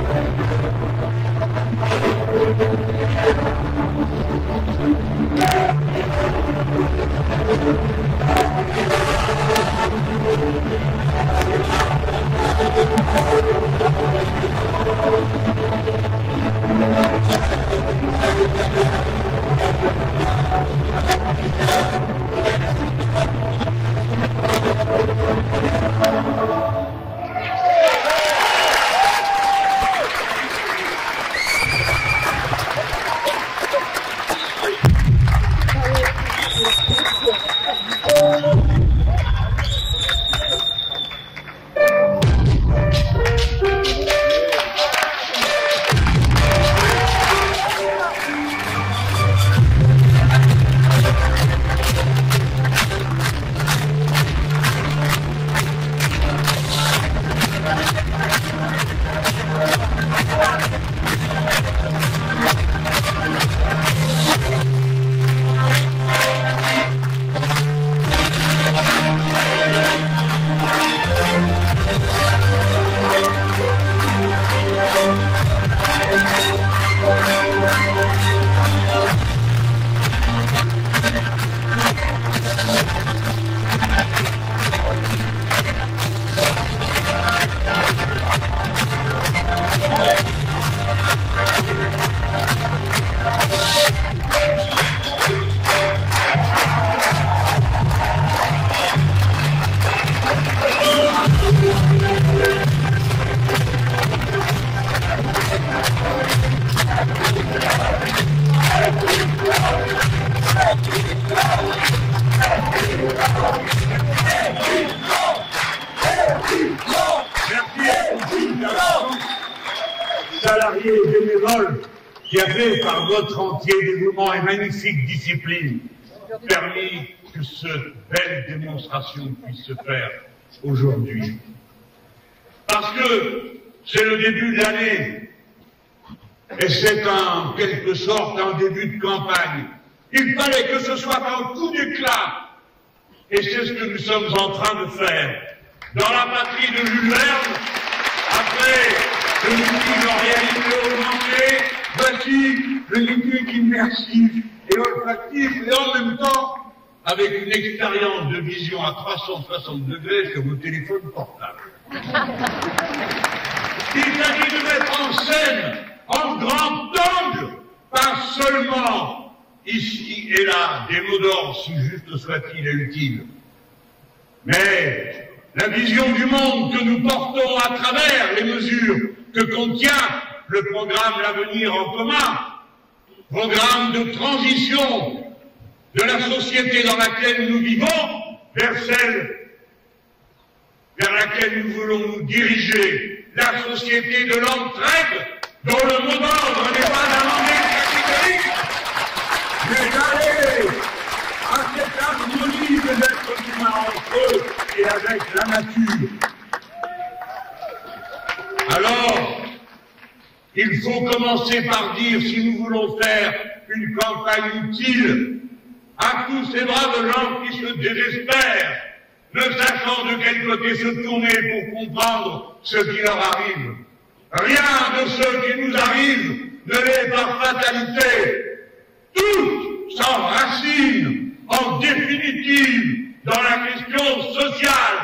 qui avait, par votre entier dévouement et magnifique discipline, permis que cette belle démonstration puisse se faire aujourd'hui. Parce que c'est le début de l'année, et c'est en quelque sorte un début de campagne. Il fallait que ce soit un coup d'éclat, et c'est ce que nous sommes en train de faire. Dans la patrie de Luverne, après le liquide en réalité augmenté, voici le liquide immersif et olfactif, et en même temps, avec une expérience de vision à 360 degrés sur vos téléphones portables. Il s'agit de mettre en scène, en grand angle, pas seulement ici et là, des mots d'ordre, si juste soit-il et utile, mais la vision du monde que nous portons à travers les mesures que contient le programme L'Avenir en commun, programme de transition de la société dans laquelle nous vivons vers celle vers laquelle nous voulons nous diriger, la société de l'entraide dont le mot d'ordre n'est pas d'amender catégorique, mais d'aller à cette harmonie des êtres humains entre eux et avec la nature. Alors, il faut commencer par dire, si nous voulons faire une campagne utile, à tous ces braves gens qui se désespèrent, ne sachant de quel côté se tourner pour comprendre ce qui leur arrive. Rien de ce qui nous arrive ne l'est par fatalité. Tout s'enracine, en définitive, dans la question sociale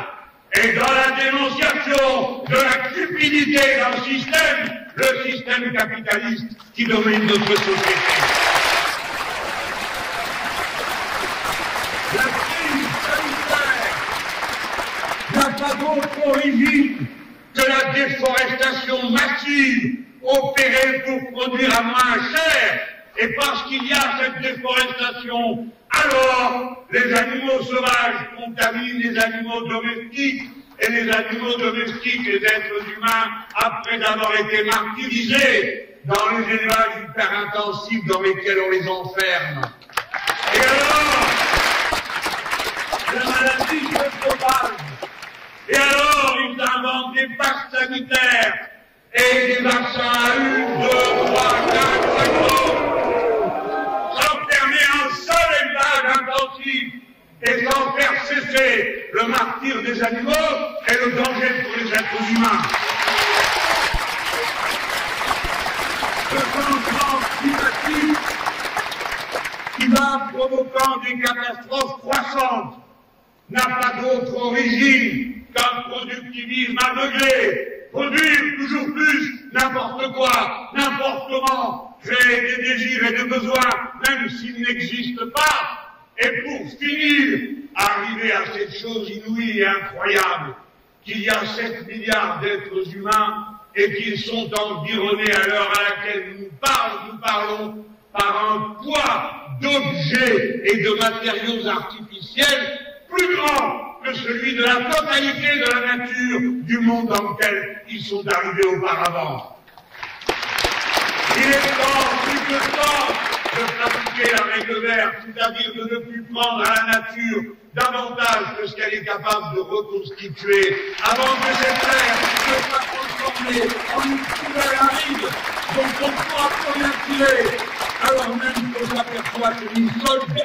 et dans la dénonciation de la cupidité d'un système, le système capitaliste qui domine notre société. D'autre origine que la déforestation massive opérée pour produire à main chère, et parce qu'il y a cette déforestation, alors les animaux sauvages contaminent les animaux domestiques, et les animaux domestiques, les êtres humains, après avoir été martyrisés dans les élevages hyperintensifs dans lesquels on les enferme. Et alors, la maladie se propage. Et alors, ils inventent des passes sanitaires et des vaccins à 1, 2, 3, 4, 5 ans, sans fermer un seul élevage intensif et sans faire cesser le martyre des animaux et le danger pour les êtres humains. Ce changement climatique qui va provoquant des catastrophes croissantes n'a pas d'autre origine qu'un productivisme aveuglé, produire toujours plus, n'importe quoi, n'importe comment, créer des désirs et des besoins, même s'ils n'existent pas, et pour finir, arriver à cette chose inouïe et incroyable, qu'il y a 7 milliards d'êtres humains et qu'ils sont environnés à l'heure à laquelle nous parlons par un poids d'objets et de matériaux artificiels plus grand que celui de la totalité de la nature du monde dans lequel ils sont arrivés auparavant. Il est temps, plus que temps, de pratiquer la règle verte, c'est-à-dire de ne plus prendre à la nature davantage que ce qu'elle est capable de reconstituer, avant que cette terre ne soit transformée en une nouvelle aride dont on croit qu'on a tiré, alors même qu'on s'aperçoit que une seule baisse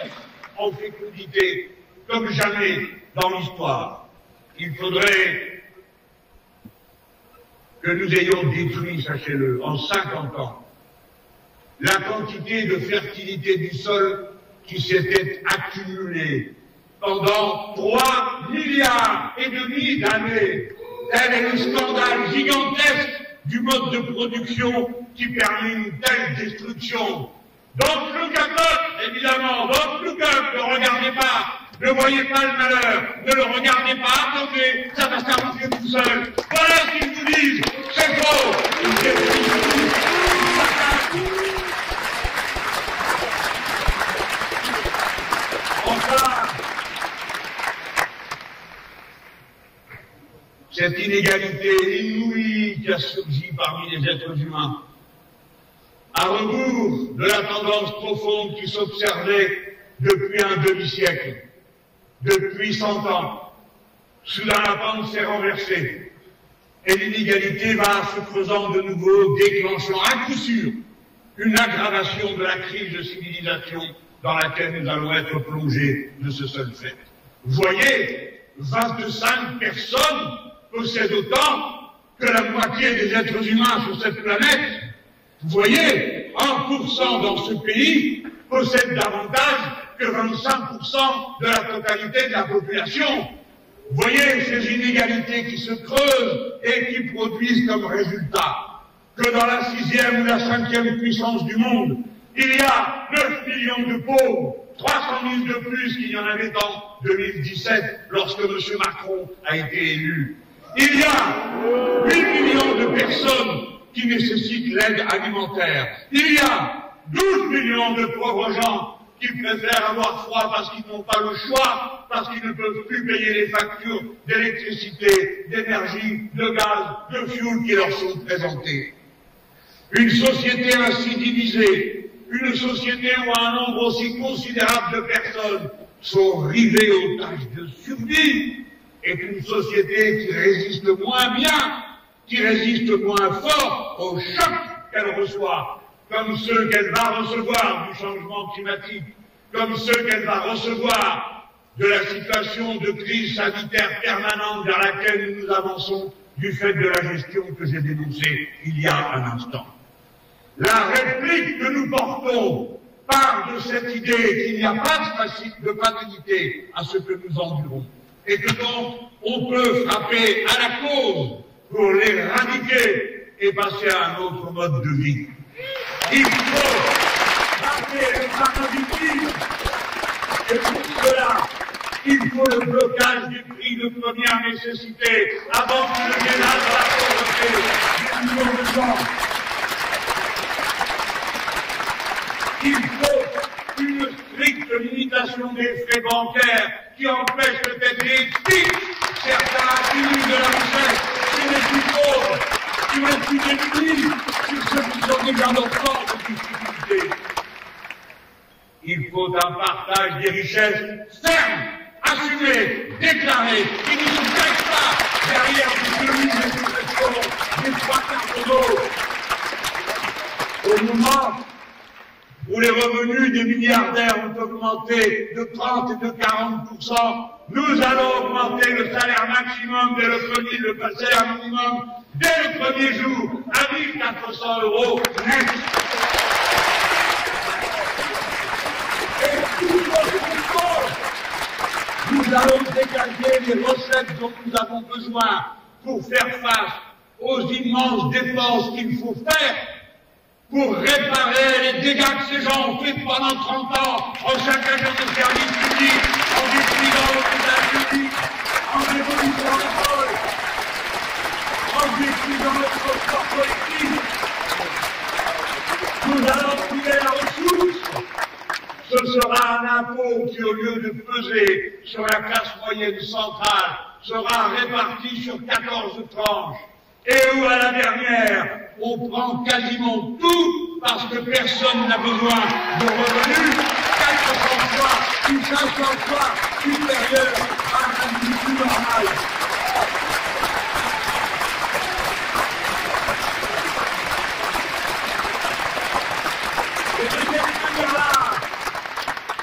en fécondité, comme jamais dans l'histoire. Il faudrait que nous ayons détruit, sachez-le, en 50 ans, la quantité de fertilité du sol qui s'était accumulée pendant 3,5 milliards d'années. Tel est le scandale gigantesque du mode de production qui permet une telle destruction. Donc, look up, évidemment, donc, look up, ne regardez pas. Ne voyez pas le malheur, ne le regardez pas, attendez, ça va s'arranger tout seul. Voilà ce qu'ils vous disent, c'est faux. Enfin, cette inégalité inouïe qui a surgi parmi les êtres humains à rebours de la tendance profonde qui s'observait depuis un demi-siècle, depuis 100 ans. Soudain, la pente s'est renversée et l'inégalité va se creusant de nouveau, déclenchant à coup sûr une aggravation de la crise de civilisation dans laquelle nous allons être plongés de ce seul fait. Vous voyez, 25 personnes possèdent autant que la moitié des êtres humains sur cette planète. Vous voyez, 1% dans ce pays possède davantage que 25% de la totalité de la population. Vous voyez ces inégalités qui se creusent et qui produisent comme résultat que dans la 6e ou la 5e puissance du monde, il y a 9 millions de pauvres, 300 000 de plus qu'il y en avait en 2017 lorsque M. Macron a été élu. Il y a 8 millions de personnes qui nécessitent l'aide alimentaire. Il y a 12 millions de pauvres gens qui préfèrent avoir froid parce qu'ils n'ont pas le choix, parce qu'ils ne peuvent plus payer les factures d'électricité, d'énergie, de gaz, de fuel qui leur sont présentées. Une société ainsi divisée, une société où un nombre aussi considérable de personnes sont rivées aux tâches de survie, est une société qui résiste moins bien, qui résiste moins fort aux chocs qu'elle reçoit, comme ceux qu'elle va recevoir du changement climatique, comme ceux qu'elle va recevoir de la situation de crise sanitaire permanente dans laquelle nous avançons du fait de la gestion que j'ai dénoncée il y a un instant. La réplique que nous portons part de cette idée qu'il n'y a pas de paternité à ce que nous endurons, et que donc on peut frapper à la cause pour l'éradiquer et passer à un autre mode de vie. Il faut frapper le paradigme, et pour cela, il faut le blocage du prix de première nécessité avant que le ménage à la pauvreté des millions de gens. Il faut une stricte limitation des frais bancaires qui empêche peut-être les explique certains accumulent de la richesse chez les plus pauvres, qui vont plus détruire sur ceux qui sont déjà en forme de difficulté. Il faut un partage des richesses ferme, assumé, déclaré, qui ne se cache pas derrière les cellules des sous-régions, des 3 quarts d'eau. Au moment où les revenus des milliardaires ont augmenté de 30 et de 40%, nous allons augmenter le salaire maximum dès le salaire minimum dès le premier jour à 1 400 € net. Et tout notre compte, nous allons dégager les recettes dont nous avons besoin pour faire face aux immenses dépenses qu'il faut faire pour réparer les dégâts que ces gens ont fait pendant 30 ans en chaque agent de service public, en détruisant l'hôpital public, en révolutionnant l'école, en détruisant le transport collectif. Nous allons priver la ressource. Ce sera un impôt qui, au lieu de peser sur la classe moyenne centrale, sera réparti sur 14 tranches. Et où, à la dernière, on prend quasiment tout parce que personne n'a besoin de revenus 400 fois, une 500 fois supérieure à un individu normal. C'est de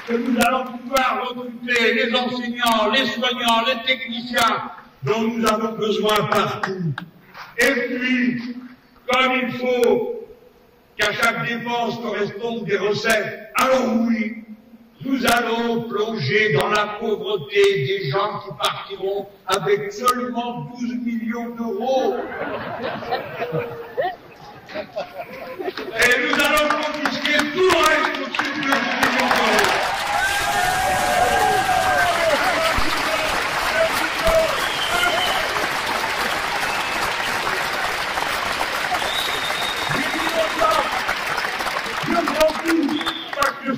cette manière-là que nous allons pouvoir recruter les enseignants, les soignants, les techniciens dont nous avons besoin partout. Et puis, comme il faut qu'à chaque dépense correspondent des recettes, alors oui, nous allons plonger dans la pauvreté des gens qui partiront avec seulement 12 millions d'euros. Et nous allons confisquer tout le reste au-dessus de 12 millions d'euros.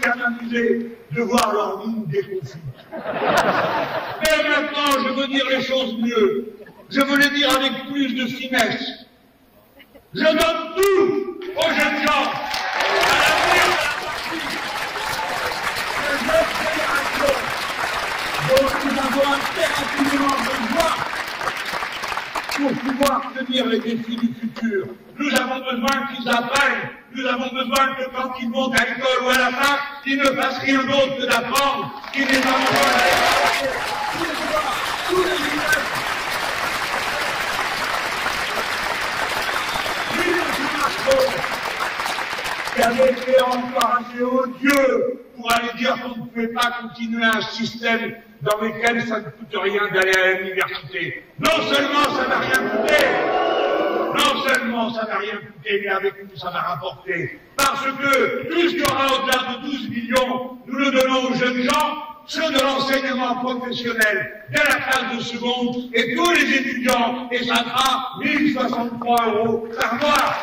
Ça m'amusait de voir leur ligne déconfite. Mais maintenant, je veux dire les choses mieux. Je veux les dire avec plus de finesse. Je donne tout aux jeunes gens. accueillir les défis du futur. Nous avons besoin qu'ils apprennent. Nous avons besoin que quand ils vont à l'école ou à la fac, ils ne fassent rien d'autre que d'apprendre, qu'ils les envoient à l'école. Tous les soirs, tous les hivers. Qui avait été encore assez odieux pour aller dire qu'on ne pouvait pas continuer un système dans lequel ça ne coûte rien d'aller à l'université. Non seulement ça n'a rien coûté, non seulement ça n'a rien coûté, mais avec nous ça va rapporter. Parce que tout ce qu'il y aura au-delà de 12 millions, nous le donnons aux jeunes gens, ceux de l'enseignement professionnel, dès la classe de seconde, et tous les étudiants, et ça fera 1 063 € par mois.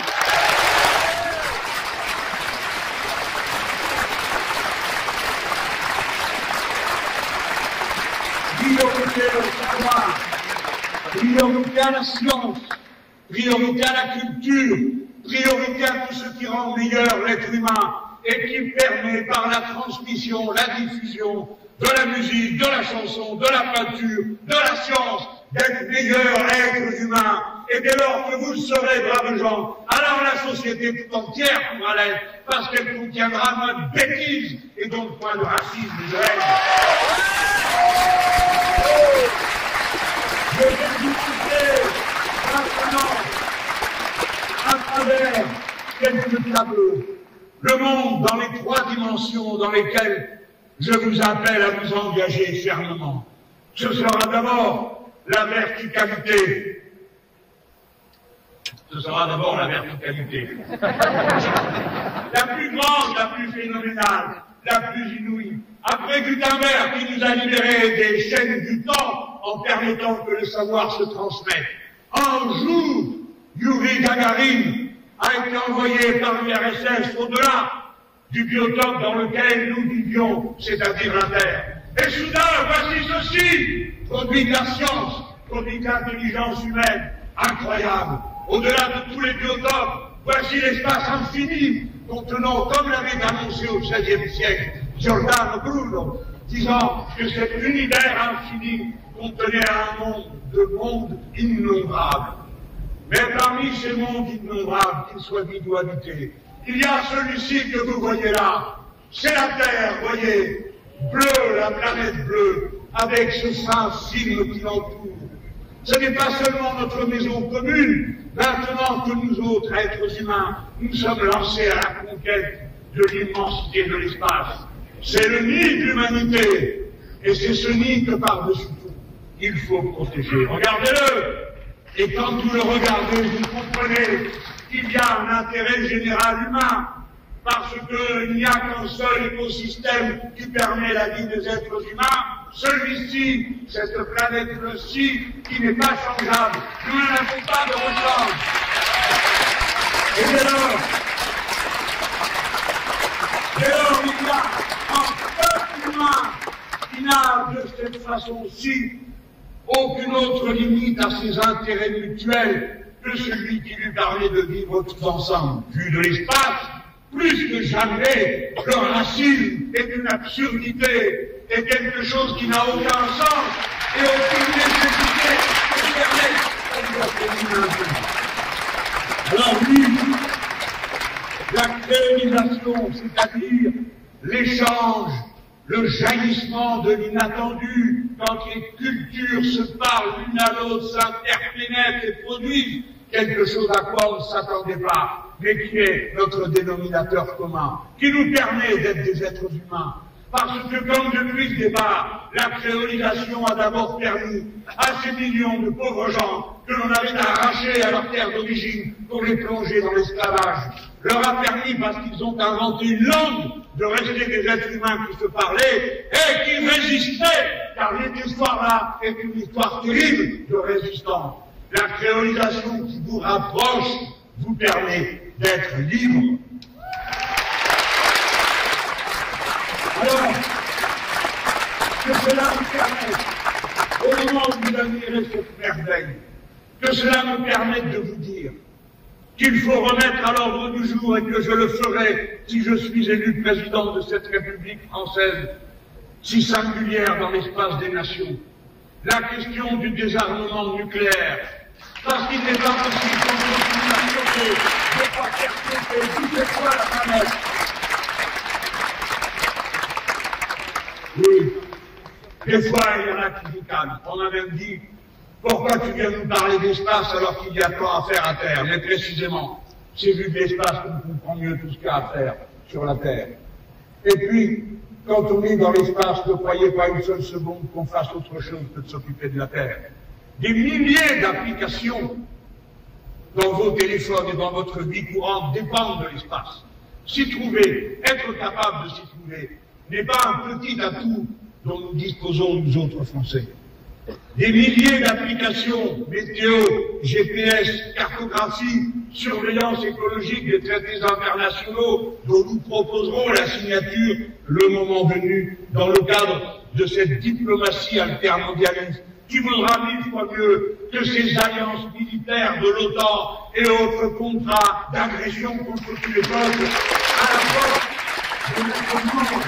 Priorité au savoir, priorité à la science, priorité à la culture, priorité à tout ce qui rend meilleur l'être humain et qui permet par la transmission, la diffusion de la musique, de la chanson, de la peinture, de la science, d'être meilleur être humain. Et dès lors que vous le serez, braves gens, alors la société tout entière pourra l'être parce qu'elle contiendra moins de bêtises et donc moins de racisme et de haine. Je vais vous citer maintenant à travers quelques tableaux le monde dans les 3 dimensions dans lesquelles je vous appelle à vous engager fermement. Ce sera d'abord la verticalité. Ce sera d'abord la verticalité. La plus grande, la plus phénoménale, la plus inouïe. Après Gutenberg qui nous a libérés des chaînes du temps en permettant que le savoir se transmette. En jour, Yuri Gagarin a été envoyé par l'URSS au-delà du biotope dans lequel nous vivions, c'est-à-dire la Terre. Et soudain, voici ceci, produit de la science, produit de l'intelligence humaine, incroyable. Au-delà de tous les biotopes, voici l'espace infini, contenant, comme l'avait annoncé au XVIe siècle, Giordano Bruno, disant que cet univers infini contenait un monde de mondes innombrables. Mais parmi ces mondes innombrables, qu'il soit dit ou habité, il y a celui-ci que vous voyez là. C'est la Terre, voyez, bleue, la planète bleue, avec ce saint signe qui l'entoure. Ce n'est pas seulement notre maison commune, maintenant que nous autres, êtres humains, nous sommes lancés à la conquête de l'immensité de l'espace. C'est le nid de l'humanité, et c'est ce nid que par-dessus tout, il faut protéger. Regardez-le, et quand vous le regardez, vous comprenez qu'il y a un intérêt général humain, parce qu'il n'y a qu'un seul écosystème qui permet la vie des êtres humains, celui-ci, cette planète-ci, qui n'est pas changeable. Nous n'avons pas de rechange. Et dès lors, il y a un peuple humain qui n'a de cette façon-ci aucune autre limite à ses intérêts mutuels que celui qui lui permet de vivre tout ensemble. Vu de l'espace, plus que jamais, leur racine est une absurdité. Est quelque chose qui n'a aucun sens et aucune nécessité de permettre. Alors oui, la créolisation, c'est-à-dire l'échange, le jaillissement de l'inattendu, quand les cultures se parlent l'une à l'autre, s'interpénètrent et produisent quelque chose à quoi on ne s'attendait pas, mais qui est notre dénominateur commun, qui nous permet d'être des êtres humains. Parce que comme depuis le débat, la créolisation a d'abord permis à ces millions de pauvres gens que l'on avait arrachés à leur terre d'origine pour les plonger dans l'esclavage, leur a permis, parce qu'ils ont inventé une langue, de rester des êtres humains qui se parlaient et qui résistaient, car cette histoire-là est une histoire terrible de résistance. La créolisation qui vous rapproche vous permet d'être libre. Alors, que cela me permette, au moment où vous admirez cette merveille, que cela me permette de vous dire qu'il faut remettre à l'ordre du jour, et que je le ferai si je suis élu président de cette République française, si singulière dans l'espace des nations, la question du désarmement nucléaire, parce qu'il n'est pas possible de ne pas perpétuer toutes les fois la planète. Oui, des fois il y en a qui vous calment. On a même dit, pourquoi tu viens nous parler d'espace alors qu'il y a quoi à faire à Terre? Mais précisément, c'est vu de l'espace qu'on comprend mieux tout ce qu'il y a à faire sur la Terre. Et puis, quand on est dans l'espace, ne croyez pas une seule seconde qu'on fasse autre chose que de s'occuper de la Terre. Des milliers d'applications dans vos téléphones et dans votre vie courante dépendent de l'espace. S'y trouver, être capable de s'y trouver, n'est pas un petit atout dont nous disposons nous autres Français. Des milliers d'applications, météo, GPS, cartographie, surveillance écologique des traités internationaux dont nous proposerons la signature le moment venu dans le cadre de cette diplomatie altermondialiste qui voudra mille fois mieux que ces alliances militaires de l'OTAN et autres contrats d'agression contre tous les peuples à la force de notre monde.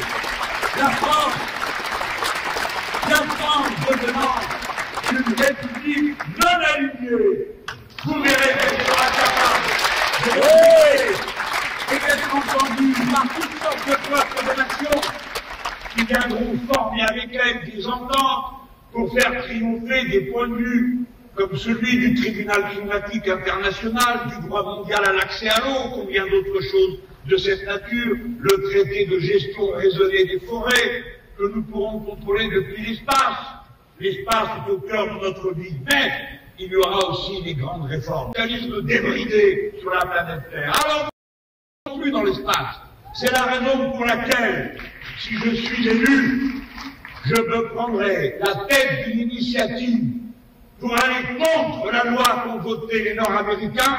La France demande une république non alignée. Vous verrez qu'elle sera capable de régler et d'être entendue par toutes sortes de peuples de nations qui viendront former avec elle des ententes pour faire triompher des points de vue comme celui du Tribunal climatique international, du droit mondial à l'accès à l'eau, combien d'autres choses de cette nature, le traité de gestion raisonnée des forêts, que nous pourrons contrôler depuis l'espace. L'espace est au cœur de notre vie, mais il y aura aussi des grandes réformes. Le capitalisme débridé sur la planète Terre. Alors, non plus dans l'espace. C'est la raison pour laquelle, si je suis élu, je me prendrai la tête d'une initiative pour aller contre la loi qu'ont votée les Nord-Américains,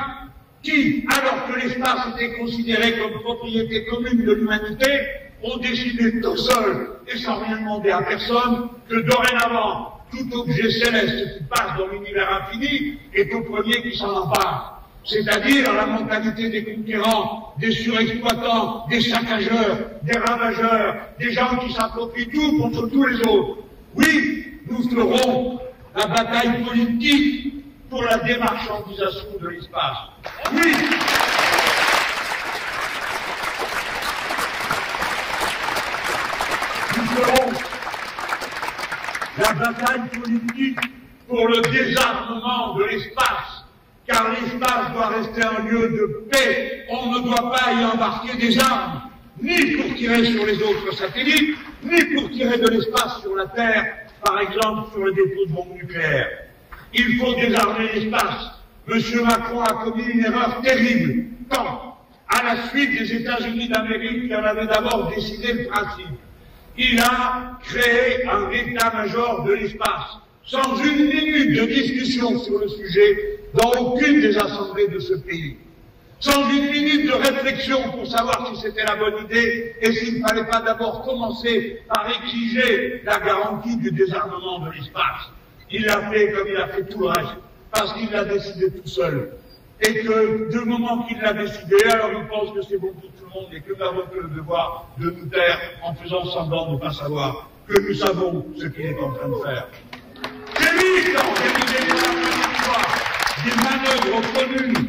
qui, alors que l'espace était considéré comme propriété commune de l'humanité, ont décidé tout seuls et sans rien demander à personne que dorénavant, tout objet céleste qui passe dans l'univers infini est au premier qui s'en empare. C'est-à-dire la mentalité des conquérants, des surexploitants, des saccageurs, des ravageurs, des gens qui s'approprient tout contre tous les autres. Oui, nous ferons la bataille politique pour la démarchandisation de l'espace. Oui. La bataille politique pour le désarmement de l'espace, car l'espace doit rester un lieu de paix. On ne doit pas y embarquer des armes, ni pour tirer sur les autres satellites, ni pour tirer de l'espace sur la Terre, par exemple sur le dépôt de bombes nucléaires. Il faut désarmer l'espace. Monsieur Macron a commis une erreur terrible. Quand, à la suite des États-Unis d'Amérique, qui en avaient d'abord décidé le principe, il a créé un état-major de l'espace, sans une minute de discussion sur le sujet dans aucune des assemblées de ce pays, sans une minute de réflexion pour savoir si c'était la bonne idée et s'il ne fallait pas d'abord commencer par exiger la garantie du désarmement de l'espace. Il l'a fait comme il a fait tout le reste, parce qu'il l'a décidé tout seul. Et que, du moment qu'il l'a décidé, alors il pense que c'est bon pour tout le monde et que nous avons que le devoir de nous taire en faisant semblant de ne pas savoir que nous savons ce qu'il est en train de faire. C'est lui qui a organisé des manœuvres connues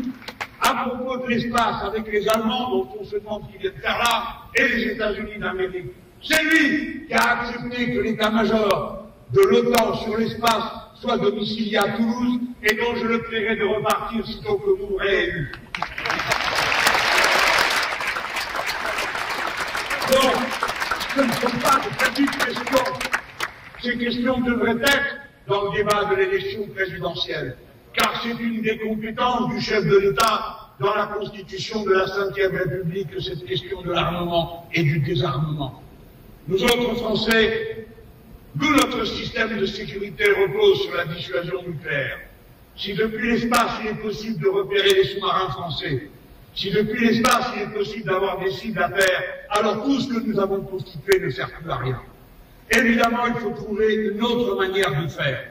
à propos de l'espace avec les Allemands, dont on se demande qu'il vient de faire là, et les États-Unis d'Amérique. C'est lui qui a accepté que l'état-major de l'OTAN sur l'espace soit domicilié à Toulouse et dont je le plairai de repartir sitôt que vous aurez élu. Donc, ce ne sont pas de petites questions. Ces questions devraient être dans le débat de l'élection présidentielle, car c'est une des compétences du chef de l'État dans la Constitution de la Ve République, cette question de l'armement et du désarmement. Nous autres Français, d'où notre système de sécurité repose sur la dissuasion nucléaire. Si depuis l'espace il est possible de repérer les sous-marins français, si depuis l'espace il est possible d'avoir des cibles à terre, alors tout ce que nous avons constitué ne sert plus à rien. Évidemment, il faut trouver une autre manière de faire,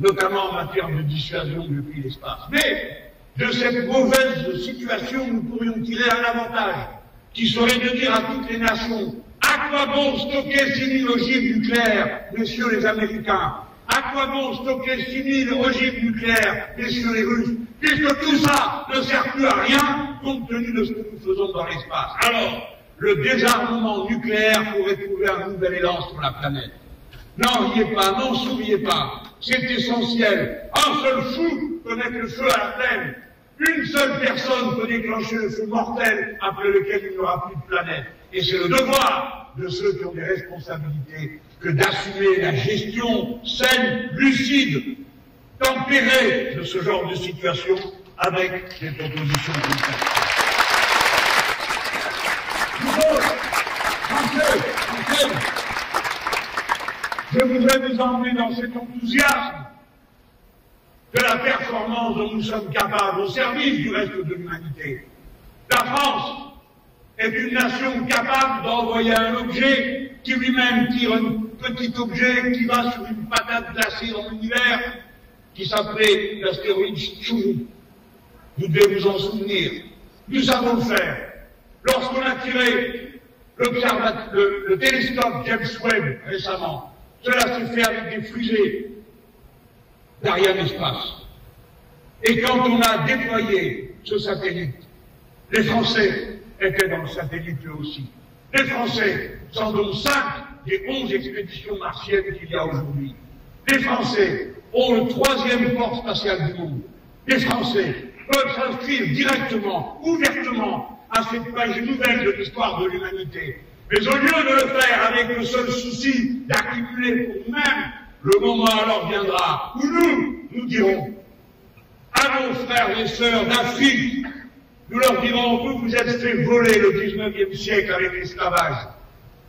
notamment en matière de dissuasion depuis l'espace. Mais de cette mauvaise situation, nous pourrions tirer un avantage, qui serait de dire à toutes les nations: à quoi bon stocker ces missiles nucléaires, messieurs les Américains? À quoi bon stocker 6000 ogives nucléaires et sur les Russes, puisque tout ça ne sert plus à rien compte tenu de ce que nous faisons dans l'espace. Alors, le désarmement nucléaire pourrait trouver un nouvel élan sur la planète. N'en riez pas, n'en souriez pas. C'est essentiel. Un seul fou peut mettre le feu à la plaine. Une seule personne peut déclencher le feu mortel après lequel il n'y aura plus de planète. Et c'est le devoir de ceux qui ont des responsabilités que d'assumer la gestion saine, lucide, tempérée de ce genre de situation avec des propositions concrètes. Nous autres, Français, je voudrais vous emmener dans cet enthousiasme de la performance dont nous sommes capables au service du reste de l'humanité. La France est une nation capable d'envoyer un objet qui lui-même tire un petit objet qui va sur une patate glacée dans l'univers qui s'appelait l'astéroïde Chubu. Vous devez vous en souvenir. Nous savons le faire. Lorsqu'on a tiré le télescope James Webb récemment, cela s'est fait avec des fusées d'Arianespace. Et quand on a déployé ce satellite, les Français étaient dans le satellite eux aussi. Les Français sont donc 5 des 11 expéditions martiennes qu'il y a aujourd'hui. Les Français ont le 3e port spatial du monde. Les Français peuvent s'inscrire directement, ouvertement, à cette page nouvelle de l'histoire de l'humanité. Mais au lieu de le faire avec le seul souci d'accumuler pour nous-mêmes, le moment alors viendra où nous dirons à nos frères et sœurs d'Afrique, nous leur dirons, vous vous êtes fait voler le 19e siècle avec l'esclavage,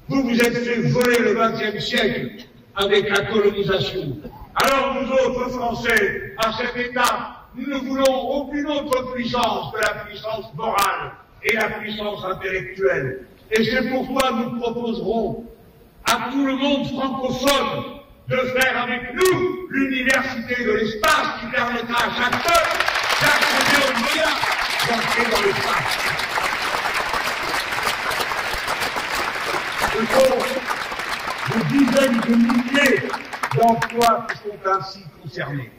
vous vous êtes fait voler le 20e siècle avec la colonisation. Alors nous autres Français, à cette étape, nous ne voulons aucune autre puissance que la puissance morale et la puissance intellectuelle. Et c'est pourquoi nous proposerons à tout le monde francophone de faire avec nous l'université de l'espace qui permettra à chaque peuple d'accéder au moyen d'entrer dans l'espace. Ce sont des dizaines de milliers d'emplois qui sont ainsi concernés.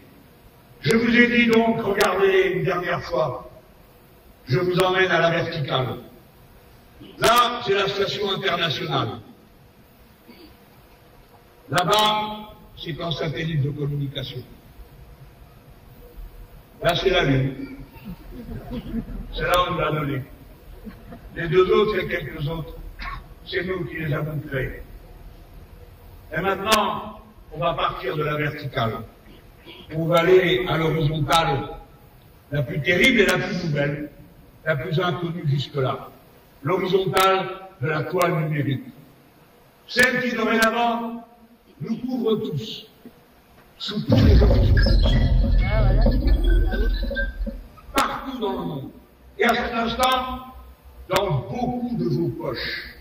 Je vous ai dit donc, regardez une dernière fois, je vous emmène à la verticale. Là, c'est la station internationale. Là-bas, c'est un satellite de communication. Là, c'est la Lune. C'est là où on l'a donné. Les deux autres et quelques autres, c'est nous qui les avons créés. Et maintenant, on va partir de la verticale. On va aller à l'horizontale, la plus terrible et la plus nouvelle, la plus inconnue jusque-là. L'horizontale de la toile numérique. Celle qui, dorénavant, nous couvre tous, sous tous les horizons, partout dans le monde, et à cet instant, dans beaucoup de vos poches.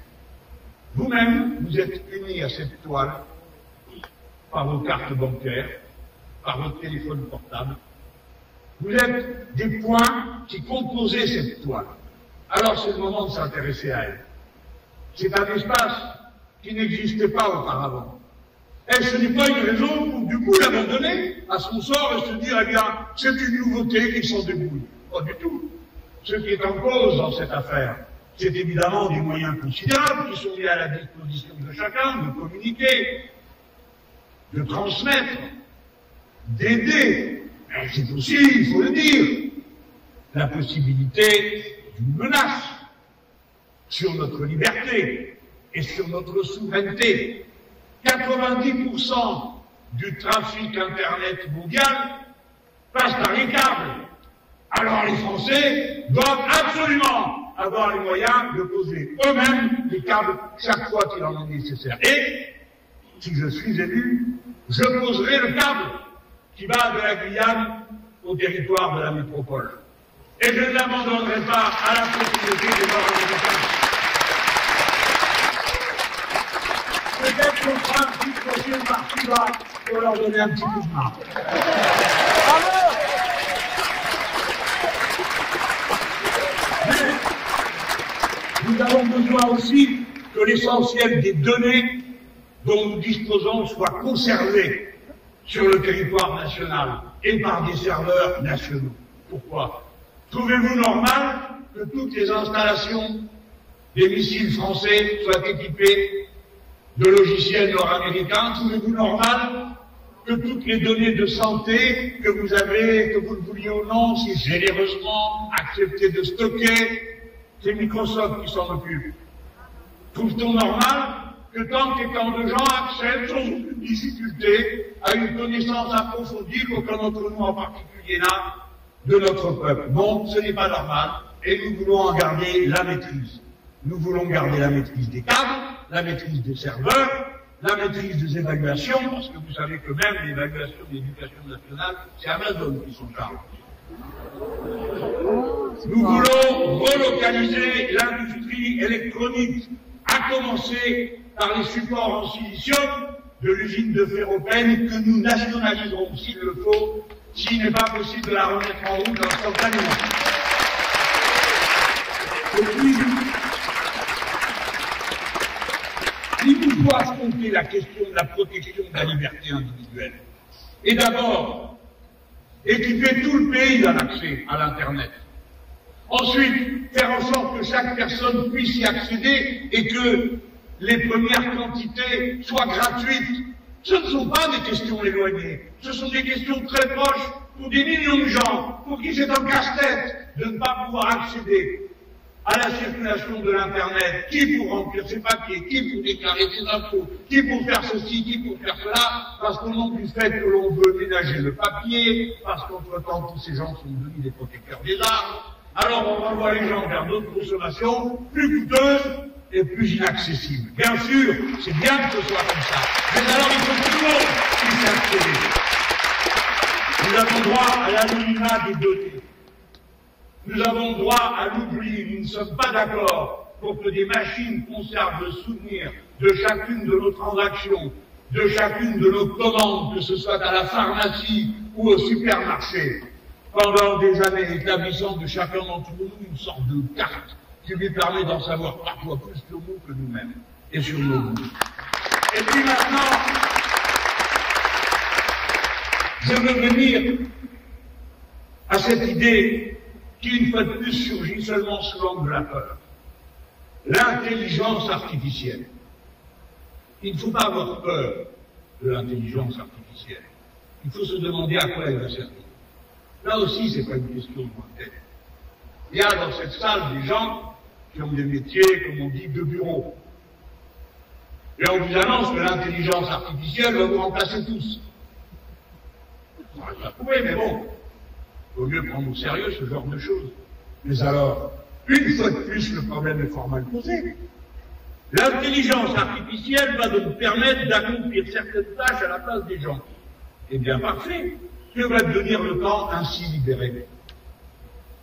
Vous-même, vous êtes unis à cette toile par vos cartes bancaires, par votre téléphone portable. Vous êtes des points qui composaient cette toile. Alors c'est le moment de s'intéresser à elle. C'est un espace qui n'existait pas auparavant. Et ce n'est pas une raison pour, du coup, l'abandonner à son sort et se dire, eh bien, c'est une nouveauté qui s'en débrouille. Pas du tout. Ce qui est en cause dans cette affaire, c'est évidemment des moyens considérables qui sont mis à la disposition de chacun de communiquer, de transmettre, d'aider. Mais c'est aussi, il faut le dire, la possibilité d'une menace sur notre liberté et sur notre souveraineté. 90% du trafic Internet mondial passe par les câbles. Alors les Français doivent absolument avoir les moyens de poser eux-mêmes les câbles chaque fois qu'il en est nécessaire. Et, si je suis élu, je poserai le câble qui va de la Guyane au territoire de la métropole. Et je ne l'abandonnerai pas à la possibilité de voir. Peut-être qu'on fera un petit prochain parti là pour leur donner un petit coup de main. Mais nous avons besoin aussi que l'essentiel des données dont nous disposons soit conservé. sur le territoire national et par des serveurs nationaux. Pourquoi? Trouvez-vous normal que toutes les installations des missiles français soient équipées de logiciels nord-américains? Trouvez-vous normal que toutes les données de santé que vous avez, que vous le vouliez ou non, si généreusement acceptez de stocker, c'est Microsoft qui s'en occupe? Trouve-t-on normal que tant et tant de gens accèdent sans aucune difficulté à une connaissance approfondie, qu'aucun d'entre nous en particulier là, de notre peuple? Non, ce n'est pas normal, et nous voulons en garder la maîtrise. Nous voulons garder la maîtrise des cadres, la maîtrise des serveurs, la maîtrise des évaluations, parce que vous savez que même l'évaluation de l'éducation nationale, c'est Amazon qui s'en charge. Nous voulons relocaliser l'industrie électronique, à commencer par les supports en silicium de l'usine de Ferropène que nous nationaliserons s'il le faut, s'il n'est pas possible de la remettre en route instantanément. Et puis, il nous faut affronter la question de la protection de la liberté individuelle. Et d'abord, équiper tout le pays d'un accès à l'Internet. Ensuite, faire en sorte que chaque personne puisse y accéder et que les premières quantités soient gratuites. Ce ne sont pas des questions éloignées, ce sont des questions très proches pour des millions de gens, pour qui c'est un casse-tête de ne pas pouvoir accéder à la circulation de l'Internet, qui pour remplir ses papiers, qui pour déclarer ses impôts, qui pour faire ceci, qui pour faire cela, parce qu'au nom du fait que l'on veut ménager le papier, parce qu'entre-temps tous ces gens sont devenus des protecteurs des arbres, alors on renvoie les gens vers d'autres consommations plus coûteuses et plus inaccessibles. Bien sûr, c'est bien que ce soit comme ça, mais alors il faut que tout le monde puisse accéder. Nous avons droit à l'anonymat des données. Nous avons droit à l'oubli, nous ne sommes pas d'accord pour que des machines conservent le souvenir de chacune de nos transactions, de chacune de nos commandes, que ce soit à la pharmacie ou au supermarché, pendant des années établissant de chacun d'entre nous une sorte de carte qui lui permet d'en savoir parfois plus sur nous que nous-mêmes et sur nos goûts. Et puis maintenant, je veux venir à cette idée qui, une fois de plus, surgit seulement sous l'angle de la peur. L'intelligence artificielle. Il ne faut pas avoir peur de l'intelligence artificielle. Il faut se demander à quoi elle va servir. Là aussi, c'est pas une question de lointaine. Il y a dans cette salle des gens qui ont des métiers, comme on dit, de bureau. Et on vous annonce que l'intelligence artificielle va vous remplacer tous. On va pas trouver, mais bon. Il vaut mieux prendre au sérieux ce genre de choses. Mais alors, une fois de plus, le problème est fort mal posé. L'intelligence artificielle va nous permettre d'accomplir certaines tâches à la place des gens. Eh bien, parfait. Que va devenir le temps ainsi libéré?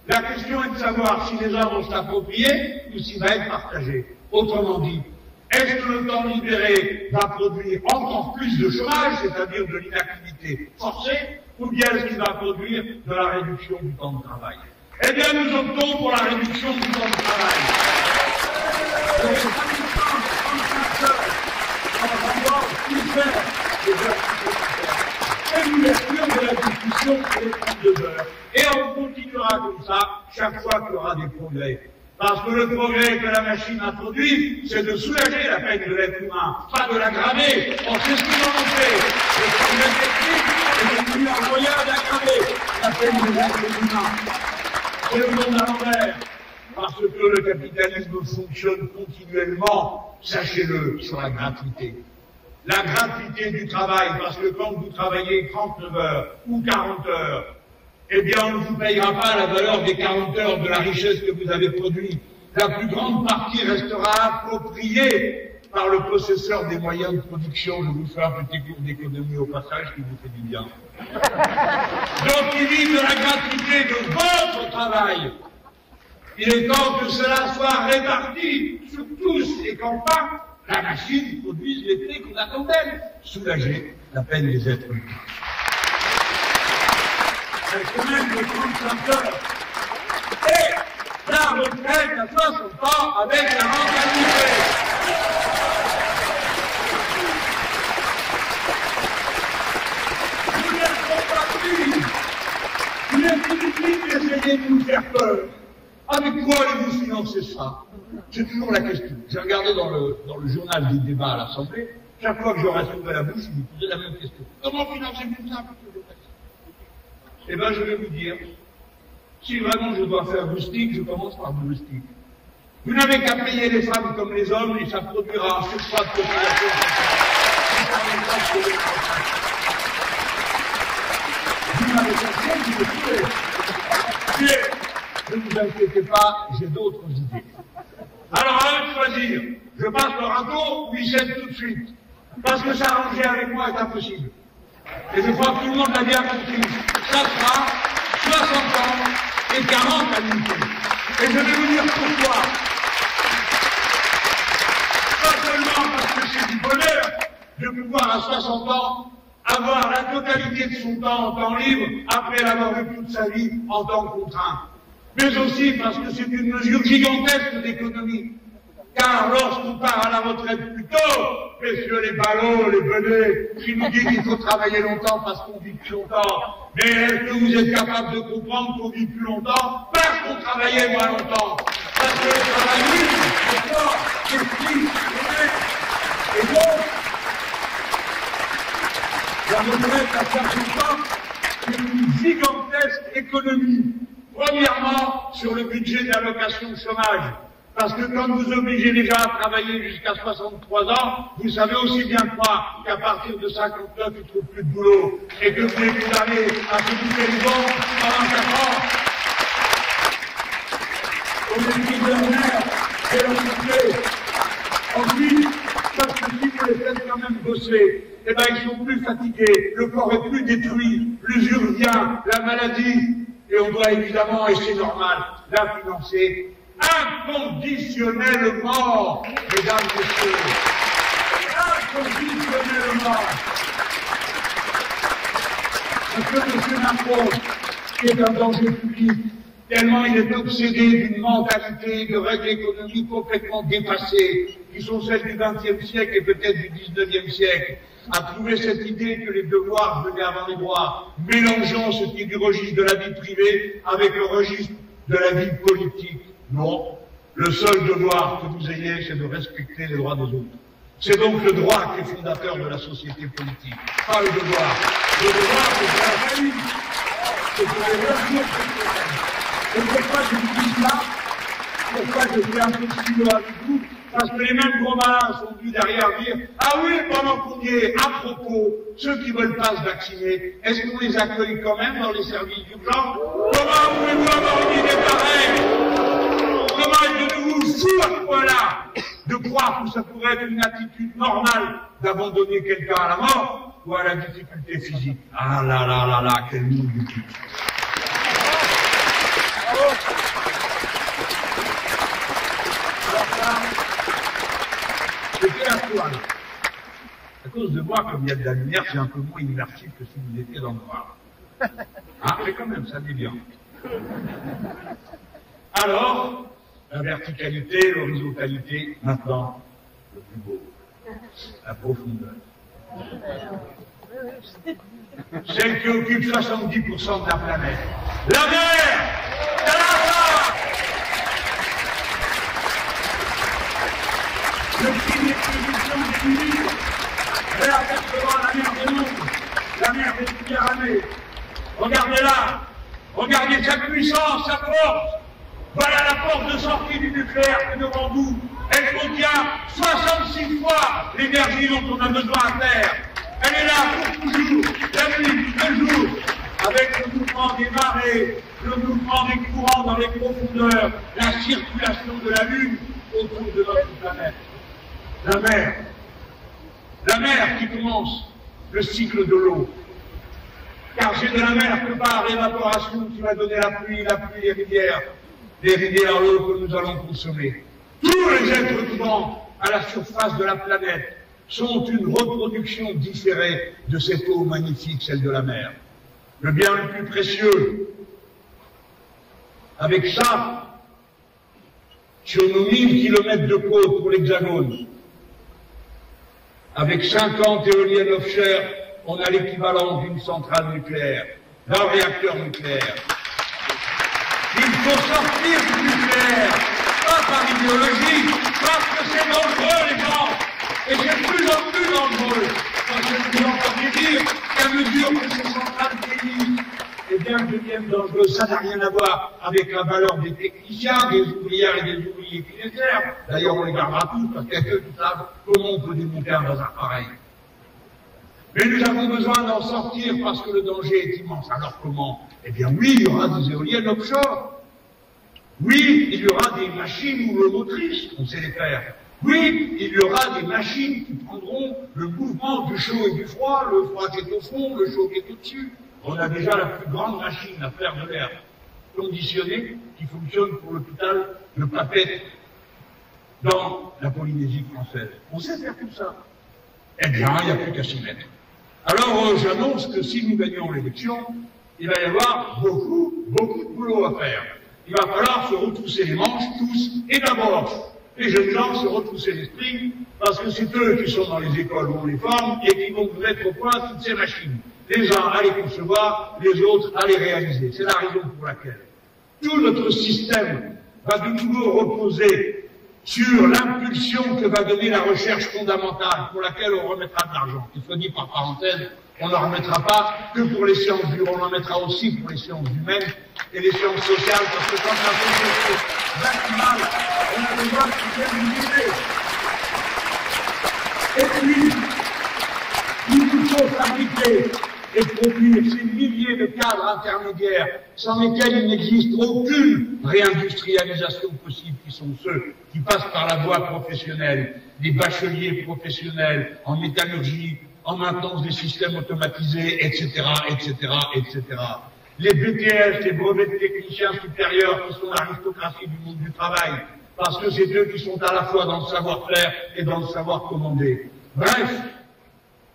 La question est de savoir si les uns vont s'approprier ou s'il va être partagé. Autrement dit, est-ce que le temps libéré va produire encore plus de chômage, c'est-à-dire de l'inactivité forcée, ou bien est-ce qu'il va produire de la réduction du temps de travail? Eh bien, nous optons pour la réduction du temps de travail. Donc, c'est pas une chance de prendre sa seule, en savoir plus faire les heures supplémentaires. Et l'ouverture de la discussion pour les 32 heures. Et on continuera comme ça chaque fois qu'il y aura des progrès. Parce que le progrès que la machine introduit, c'est de soulager la peine de l'être humain, pas de l'aggraver. On sait ce qu'ils en ont fait. Le progrès technique est devenu un moyen d'aggraver la peine de l'être humain. C'est le monde à l'envers. Parce que le capitalisme fonctionne continuellement, sachez-le, sur la gratuité. La gratuité du travail, parce que quand vous travaillez 39 heures ou 40 heures, eh bien, on ne vous payera pas la valeur des 40 heures de la richesse que vous avez produite. La plus grande partie restera appropriée par le possesseur des moyens de production. Je vous fais un petit cours d'économie au passage qui vous fait du bien. Donc, il vit de la gratuité de votre travail. Il est temps que cela soit réparti sur tous et qu'en pas, la machine produise l'effet qu'on attend d'elle. Soulager la peine des êtres humains. La semaine de 35 heures et la retraite à 60 ans avec la rentabilité. non, c'est ça. C'est toujours la question. J'ai regardé dans le journal des débats à l'Assemblée, chaque fois que Jaurès ouvrait la bouche, il me posait la même question. Comment financer plus simple que Jaurès ? Eh bien, je vais vous dire, si vraiment je dois faire rustique, je commence par du rustique. Vous n'avez qu'à payer les femmes comme les hommes et ça produira sur soi de population. Ne vous inquiétez pas, j'ai d'autres idées. Alors à eux de choisir, je passe le râteau ou ils cèdent tout de suite. Parce que s'arranger avec moi est impossible. Et je crois que tout le monde l'a bien compris. Ça sera 60 ans et 40 à l'unité. Et je vais vous dire pourquoi. Pas seulement parce que c'est du bonheur de pouvoir à 60 ans avoir la totalité de son temps en temps libre après l'avoir eu toute sa vie en temps contraint. Mais aussi parce que c'est une mesure gigantesque d'économie. Car lorsqu'on part à la retraite plus tôt, messieurs les ballots, les benets, qui nous disent qu'il faut travailler longtemps parce qu'on vit plus longtemps, mais est-ce que vous êtes capable de comprendre qu'on vit plus longtemps parce qu'on travaillait moins longtemps? Parce que le travail, c'est fort, c'est petit, c'est et donc, la retraite à 40 ans, c'est une gigantesque économie. Premièrement, sur le budget d'allocation chômage. Parce que quand vous obligez les gens à travailler jusqu'à 63 ans, vous savez aussi bien que moi qu'à partir de 59, ils ne trouvent plus de boulot. Et que vous les vous allez à se couper les bons pendant 4 ans. On est millionnaire et on se fait. Ensuite, parce que si vous les faites quand même bosser, eh ben ils sont plus fatigués, le corps est plus détruit, l'usure vient, la maladie. Et on doit évidemment, et c'est normal, la financer inconditionnellement, mesdames et messieurs. Inconditionnellement. Parce que M. Macron, qui est un danger public, tellement il est obsédé d'une mentalité de règles économiques complètement dépassées, qui sont celles du XXe siècle et peut-être du XIXe siècle, a trouvé cette idée que les devoirs venaient avant les droits, mélangeant ce qui est du registre de la vie privée avec le registre de la vie politique. Non, le seul devoir que vous ayez, c'est de respecter les droits des autres. C'est donc le droit qui est fondateur de la société politique, pas le devoir. Le devoir, c'est de la famille, c'est de la relation personnelle. Et pourquoi je vous dis ça? Pourquoi je fais un peu de silo avec vous? Parce que les mêmes gros malins sont venus derrière dire « Ah oui, pendant qu'on y est, à propos, ceux qui ne veulent pas se vacciner, est-ce qu'on les accueille quand même dans les services d'urgence ? Comment pouvez-vous avoir une idée pareille ? Comment êtes vous fous à ce point-là de croire que ça pourrait être une attitude normale d'abandonner quelqu'un à la mort ou à la difficulté physique ? Ah là là là là, quel monde du tout !» C'était la toile. À cause de moi, comme il y a de la lumière, c'est un peu moins immersif que si vous étiez dans le noir. Ah, mais quand même, ça dit bien. Alors, la verticalité, l'horizontalité, maintenant, le plus beau, la profondeur. Celle qui occupe 70% de la planète. La mer! Le prix des productions du livre vers la mer des mondes, la mer des Méditerranées. Regardez-la, regardez sa puissance, sa force. Voilà la force de sortie du nucléaire que devant vous. Elle contient 66 fois l'énergie dont on a besoin à terre. Elle est là pour toujours, la nuit, le jour, avec le mouvement des marées, le mouvement des courants dans les profondeurs, la circulation de la Lune autour de notre planète. La mer qui commence le cycle de l'eau. Car c'est de la mer que part l'évaporation qui va donner la pluie des rivières l'eau que nous allons consommer. Tous les êtres vivants à la surface de la planète sont une reproduction différée de cette eau magnifique, celle de la mer. Le bien le plus précieux. Avec ça, sur nos 1000 km de côte pour l'Hexagone, avec 50 éoliennes offshore, on a l'équivalent d'une centrale nucléaire, d'un réacteur nucléaire. Il faut sortir du nucléaire, pas par l'idéologie, parce que c'est dangereux, les gens. Et c'est de plus en plus dangereux. Quand je vous entends dire qu'à mesure que ces centrales vieillissent, eh bien, deviennent dangereux, ça n'a rien à voir avec la valeur des techniciens, des ouvrières et des ouvriers qui les servent. D'ailleurs, on les gardera tous, parce qu'il y a ceux qui savent comment on peut démonter un bazar pareil. Mais nous avons besoin d'en sortir parce que le danger est immense. Alors comment? Eh bien oui, il y aura des éoliennes offshore. Oui, il y aura des machines ou motrices, on sait les faire. Oui, il y aura des machines qui prendront le mouvement du chaud et du froid, le froid qui est au fond, le chaud qui est au-dessus. On a déjà la plus grande machine à faire de l'air conditionné qui fonctionne pour l'hôpital de Papette dans la Polynésie française. On sait faire tout ça. Eh bien, il n'y a plus qu'à s'y mettre. Alors, j'annonce que si nous gagnons l'élection, il va y avoir beaucoup de boulot à faire. Il va falloir se retrousser les manches, tous, et d'abord, les jeunes gens se retrousser l'esprit, parce que c'est eux qui sont dans les écoles où on les forme, et qui vont vous mettre au point toutes ces machines. Les uns à les concevoir, les autres à les réaliser. C'est la raison pour laquelle tout notre système va de nouveau reposer sur l'impulsion que va donner la recherche fondamentale, pour laquelle on remettra de l'argent. Il faut dire par parenthèse, on n'en remettra pas que pour les sciences dures, on en mettra aussi pour les sciences humaines et les sciences sociales, parce que quand la société va mal, on a besoin de se faire une idée. Et puis, il nous faut fabriquer et produire ces milliers de cadres intermédiaires sans lesquels il n'existe aucune réindustrialisation possible, qui sont ceux qui passent par la voie professionnelle, des bacheliers professionnels en métallurgie, en maintenance des systèmes automatisés, etc., etc., etc. Les BTS, les brevets de techniciens supérieurs, qui sont l'aristocratie du monde du travail, parce que c'est eux qui sont à la fois dans le savoir-faire et dans le savoir-commander. Bref,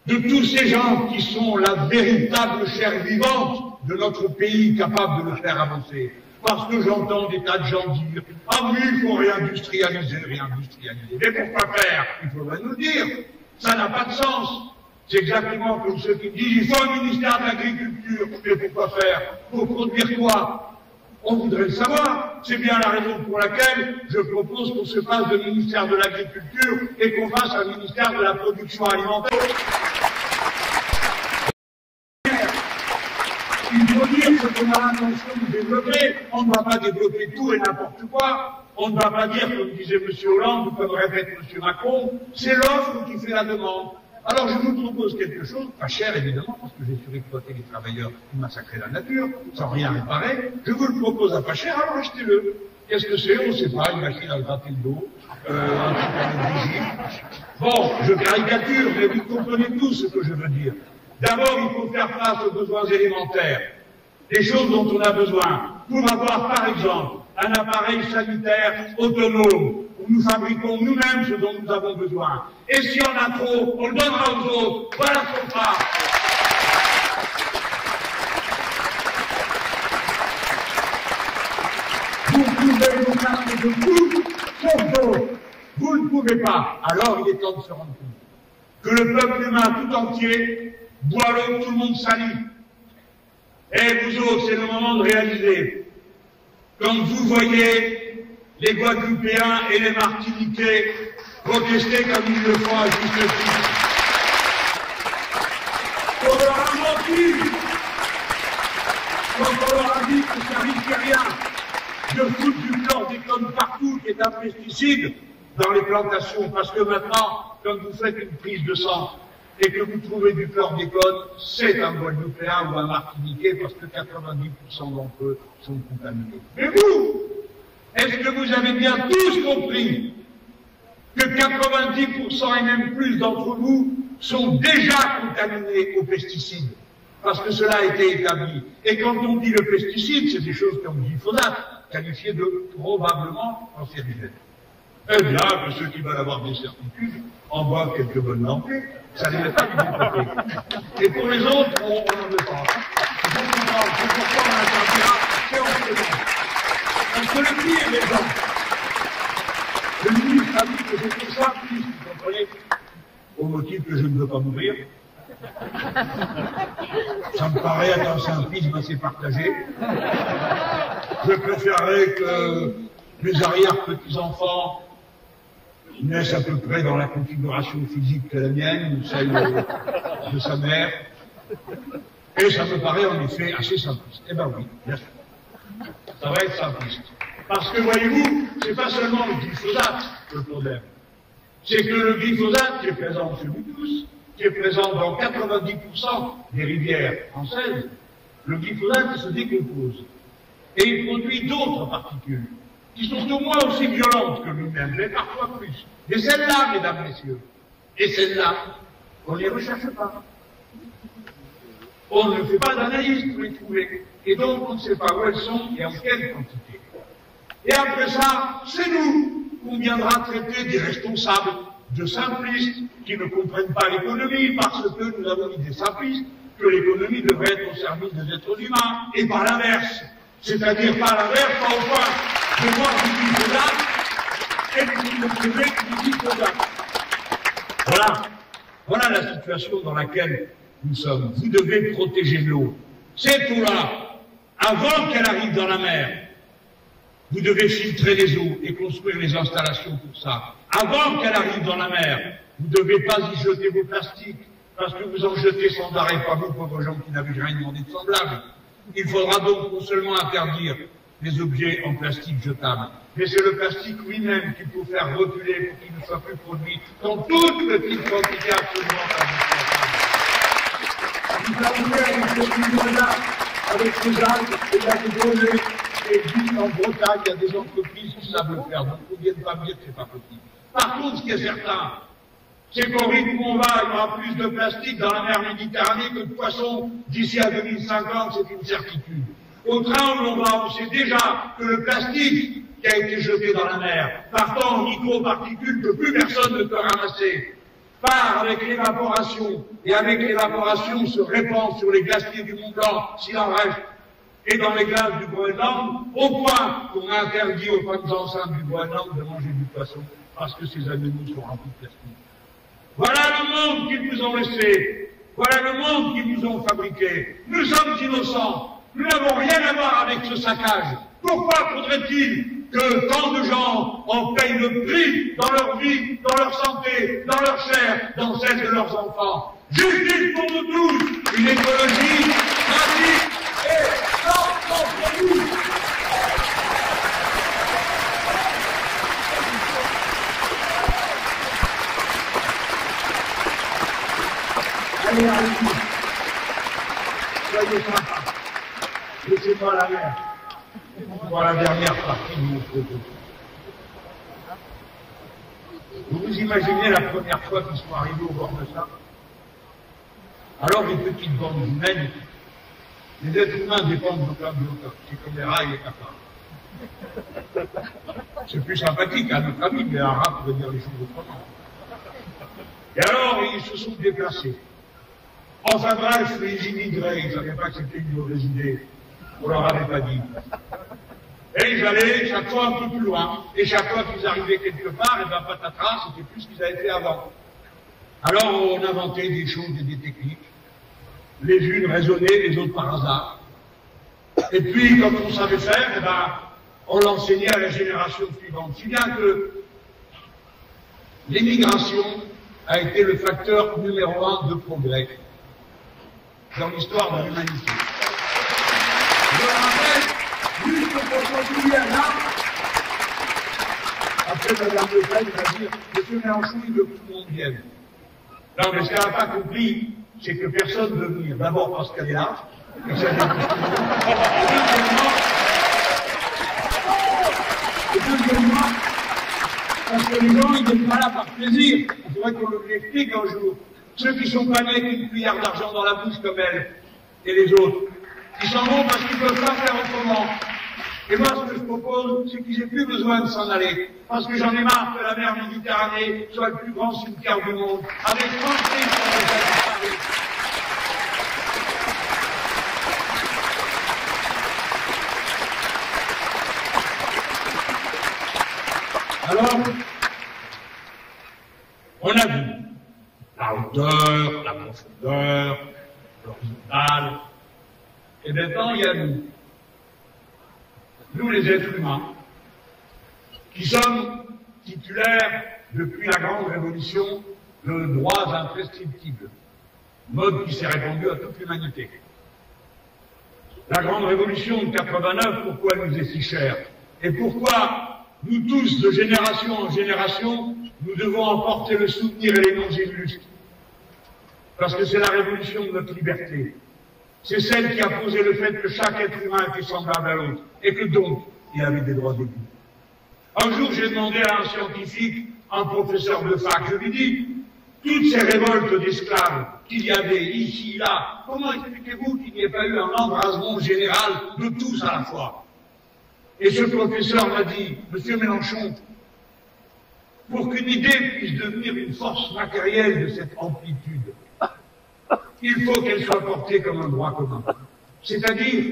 de tous ces gens qui sont la véritable chair vivante de notre pays, capable de le faire avancer. Parce que j'entends des tas de gens dire « Ah oui, il faut réindustrialiser, réindustrialiser ». Mais pourquoi faire? Il faudrait nous dire. Ça n'a pas de sens. C'est exactement comme ceux qui disent « Il faut un ministère de l'Agriculture ». Mais pourquoi faire? Pour produire quoi? On voudrait le savoir. C'est bien la raison pour laquelle je propose qu'on se fasse le ministère de l'Agriculture et qu'on fasse un ministère de la production alimentaire. Il faut dire ce qu'on a l'intention de développer. On ne va pas développer tout et n'importe quoi. On ne va pas dire, comme disait M. Hollande, ou comme répète M. Macron, c'est l'offre qui fait la demande. Alors je vous propose quelque chose, pas cher évidemment, parce que j'ai surexploité les travailleurs qui massacraient la nature, sans rien réparer. Je vous le propose à pas cher, alors achetez-le. Qu'est-ce que c'est? On ne sait pas, une machine à gratter le dos, un truc à... Bon, je caricature, mais vous comprenez tous ce que je veux dire. D'abord, il faut faire face aux besoins élémentaires, des choses dont on a besoin, pour avoir par exemple un appareil sanitaire autonome, où nous fabriquons nous-mêmes ce dont nous avons besoin. Et si on a trop, on le donnera aux autres. Voilà ce qu'on fera. Vous pouvez vous casser de tout, sauf d'autres. Vous ne pouvez pas. Alors il est temps de se rendre compte que le peuple humain tout entier boit l'eau que tout le monde salit. Et vous autres, c'est le moment de réaliser. Quand vous voyez les Guadeloupéens et les Martiniquais protester comme ils le font à juste titre, on leur a menti quand on leur a dit que ça risquait rien de foutre du chlordécone partout, qui est un pesticide, dans les plantations. Parce que maintenant, quand vous faites une prise de sang et que vous trouvez du chlordécone, c'est un Guadeloupéen ou un Martiniquais, parce que 90% d'entre eux sont contaminés. Mais vous, est-ce que vous avez bien tous compris que 90% et même plus d'entre vous sont déjà contaminés aux pesticides? Parce que cela a été établi. Et quand on dit le pesticide, c'est des choses comme le glyphosate, qualifiées de probablement cancérigènes. Eh bien, que ceux qui veulent avoir des certitudes en boivent quelques bonnes lampées, ça ne les met pas du bon papier. Et pour les autres, on n'en veut pas. Donc, c'est pourquoi on intervient, c'est en ce moment. Parce que le pire est les gens. Le ministre a dit que j'étais simpliste, vous comprenez, au motif que je ne veux pas mourir. Ça me paraît être un simplisme assez partagé. Je préférerais que mes arrière-petits-enfants naissent à peu près dans la configuration physique que la mienne, ou celle de sa mère. Et ça me paraît en effet assez simpliste. Eh ben oui, bien sûr. Ça va être simpliste. Parce que voyez-vous, c'est pas seulement le glyphosate le problème. C'est que le glyphosate qui est présent chez nous tous, qui est présent dans 90% des rivières françaises, le glyphosate se décompose. Et il produit d'autres particules, qui sont au moins aussi violentes que lui-même, mais parfois plus. Et celles-là, mesdames, messieurs, et celles-là, on ne les recherche pas. On ne fait pas d'analyse pour les trouver. Et donc, on ne sait pas où elles sont et en quelle quantité. Et après ça, c'est nous qu'on viendra traiter des responsables de simplistes qui ne comprennent pas l'économie parce que nous avons dit des simplistes que l'économie devrait être au service des êtres humains et pas l'inverse. C'est-à-dire pas l'inverse, pas au point de voir du glyphosate et de priver du glyphosate. Voilà. Voilà la situation dans laquelle nous sommes. Vous devez protéger l'eau. C'est pour là, avant qu'elle arrive dans la mer. Vous devez filtrer les eaux et construire les installations pour ça. Avant qu'elle arrive dans la mer, vous ne devez pas y jeter vos plastiques, parce que vous en jetez sans arrêt, pas vous, pauvres gens qui n'avaient rien demandé de semblable. Il faudra donc non seulement interdire les objets en plastique jetable, mais c'est le plastique lui-même qu'il faut faire reculer pour qu'il ne soit plus produit dans toute petite quantité absolument indispensable. Nous avons fait une petite là avec les Alpes et la Méditerranée. Et puis, en Bretagne, il y a des entreprises qui savent le faire, donc vous ne viennent pas me dire que ce n'est pas possible. Par contre, ce qui est certain, c'est qu'au rythme où on va, il y aura plus de plastique dans la mer Méditerranée que de poissons d'ici à 2050, c'est une certitude. Au train où l'on va, on sait déjà que le plastique qui a été jeté dans la mer, partant en micro-particules que plus personne ne peut ramasser, part avec l'évaporation, et avec l'évaporation se répand sur les glaciers du Mont Blanc, s'il en reste, et dans les glaces du Groenland, au point qu'on a interdit aux femmes enceintes du Groenland de manger du poisson, parce que ces animaux sont remplis de plastique. Voilà le monde qu'ils vous ont laissé, voilà le monde qu'ils vous ont fabriqué. Nous sommes innocents, nous n'avons rien à voir avec ce saccage. Pourquoi faudrait-il que tant de gens en payent le prix dans leur vie, dans leur santé, dans leur chair, dans celle de leurs enfants? Justice pour nous tous, une écologie pratique et... Allez, soyez sympas. Laissez-moi la mer pour la dernière partie de mon propos. Vous vous imaginez la première fois qu'ils sont arrivés au bord de ça? Alors les petites bandes humaines. Les êtres humains dépendent de plein de l'autre. C'est comme les rats et les cafards. C'est plus sympathique à notre ami, mais un rat peut dire les choses autrement. Et alors, ils se sont déplacés. Enfin bref, les immigrés, ils ne savaient pas que c'était une mauvaise idée. On ne leur avait pas dit. Et ils allaient chaque fois un peu plus loin. Et chaque fois qu'ils arrivaient quelque part, et bien patatras, c'était plus ce qu'ils avaient fait avant. Alors, on inventait des choses et des techniques. Les unes raisonnaient, les autres par hasard. Et puis, comme on savait faire, eh ben, on l'enseignait à la génération suivante. Si bien que l'émigration a été le facteur numéro un de progrès dans l'histoire de l'humanité. Je rappelle, juste pour continuer là, après Mme Le Pen va dire, M. Mélenchon, il veut que tout le monde vienne. Non, mais ce qu'elle n'a pas compris, c'est que personne ne veut venir. D'abord parce qu'elle est là. Et deuxièmement, parce que les gens, ils ne sont pas là par plaisir. Il faudrait qu'on leur explique un jour. Ceux qui sont pas nés avec une cuillère d'argent dans la bouche comme elle, et les autres, ils s'en vont parce qu'ils ne peuvent pas faire autrement. Et moi, ce que je propose, c'est qu'ils aient plus besoin de s'en aller. Parce que j'en ai marre que la mer Méditerranée soit le plus grand cimetière du monde. Avec 30 pays qui ont déjà disparu. Alors, on a vu la hauteur, la profondeur, l'horizontale. Et maintenant, il y a nous. Nous, les êtres humains, qui sommes titulaires, depuis la Grande Révolution, de droits imprescriptibles, mode qui s'est répandu à toute l'humanité. La Grande Révolution de 89, pourquoi elle nous est si chère? Et pourquoi nous tous, de génération en génération, nous devons emporter le souvenir et les noms illustres? Parce que c'est la révolution de notre liberté. C'est celle qui a posé le fait que chaque être humain était semblable à l'autre, et que donc, il avait des droits debout. Un jour, j'ai demandé à un scientifique, un professeur de fac, je lui dis, toutes ces révoltes d'esclaves qu'il y avait ici, là, comment expliquez-vous qu'il n'y ait pas eu un embrasement général de tous à la fois? Et ce professeur m'a dit, Monsieur Mélenchon, pour qu'une idée puisse devenir une force matérielle de cette amplitude, il faut qu'elle soit portée comme un droit commun. C'est-à-dire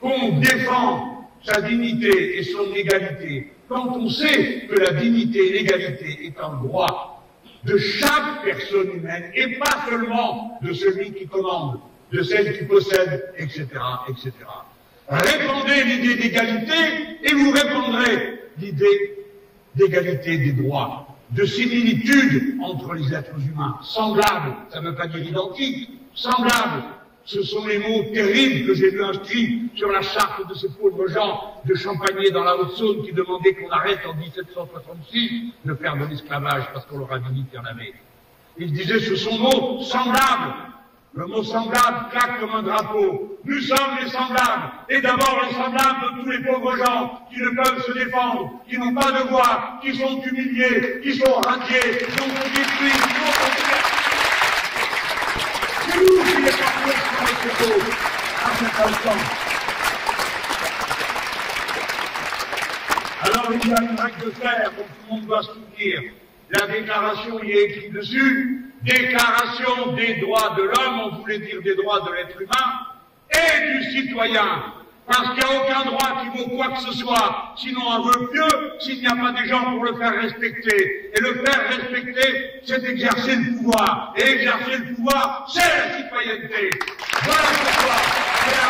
qu'on défend sa dignité et son égalité quand on sait que la dignité et l'égalité est un droit de chaque personne humaine et pas seulement de celui qui commande, de celle qui possède, etc., etc. Répandez l'idée d'égalité et vous répandrez l'idée d'égalité des droits, de similitude entre les êtres humains. Semblable, ça ne veut pas dire identique, semblable. Ce sont les mots terribles que j'ai vu inscrits sur la charte de ces pauvres gens de Champagné dans la Haute-Saône qui demandaient qu'on arrête en 1766 de faire de l'esclavage parce qu'on leur a dit qu'il y en avait. Ils disaient ce sont mots semblables. Le mot semblable claque comme un drapeau. Nous sommes les semblables, et d'abord les semblables de tous les pauvres gens qui ne peuvent se défendre, qui n'ont pas de voix, qui sont humiliés, qui sont radiés, dont on détruit, dont on détruit. C'est nous qui les parcourons sur les photos, à cet instant. Alors il y a une règle de fer dont tout le monde doit se souvenir. La déclaration y est écrite dessus. Déclaration des droits de l'homme, on voulait dire des droits de l'être humain et du citoyen. Parce qu'il n'y a aucun droit qui vaut quoi que ce soit, sinon un vœu pieux, s'il n'y a pas des gens pour le faire respecter. Et le faire respecter, c'est exercer le pouvoir. Et exercer le pouvoir, c'est la citoyenneté. Voilà pourquoi c'est la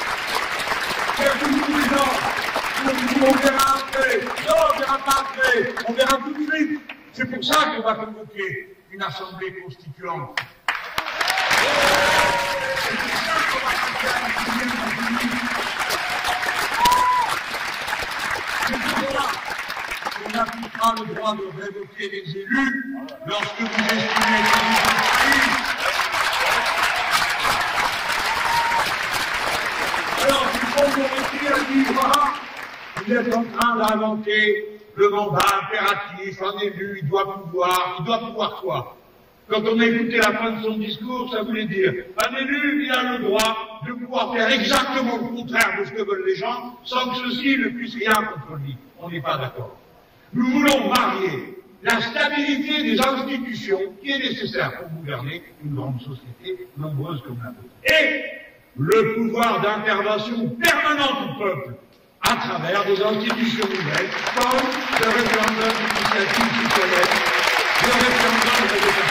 résilience. C'est tous les gens. On verra après. Non, on verra pas après. On verra tout de suite. C'est pour ça qu'on va convoquer une assemblée constituante. C'est pour ça qu'on va faire la première République. C'est pour ça qu'on appliquera le droit de révoquer les élus lorsque vous estimez que vous êtes pris. Alors, il faut vous retirer à l'ivra. Vous êtes en train d'inventer le mandat impératif, un élu, il doit pouvoir quoi? Quand on a écouté la fin de son discours, ça voulait dire, un élu, il a le droit de pouvoir faire exactement le contraire de ce que veulent les gens, sans que ceux-ci ne puissent rien contre lui. On n'est pas d'accord. Nous voulons marier la stabilité des institutions qui est nécessaire pour gouverner une grande société, nombreuse comme la nôtre. Et le pouvoir d'intervention permanent du peuple, à travers des institutions nouvelles, comme le référendum d'initiative citoyenne, le référendum de l'État.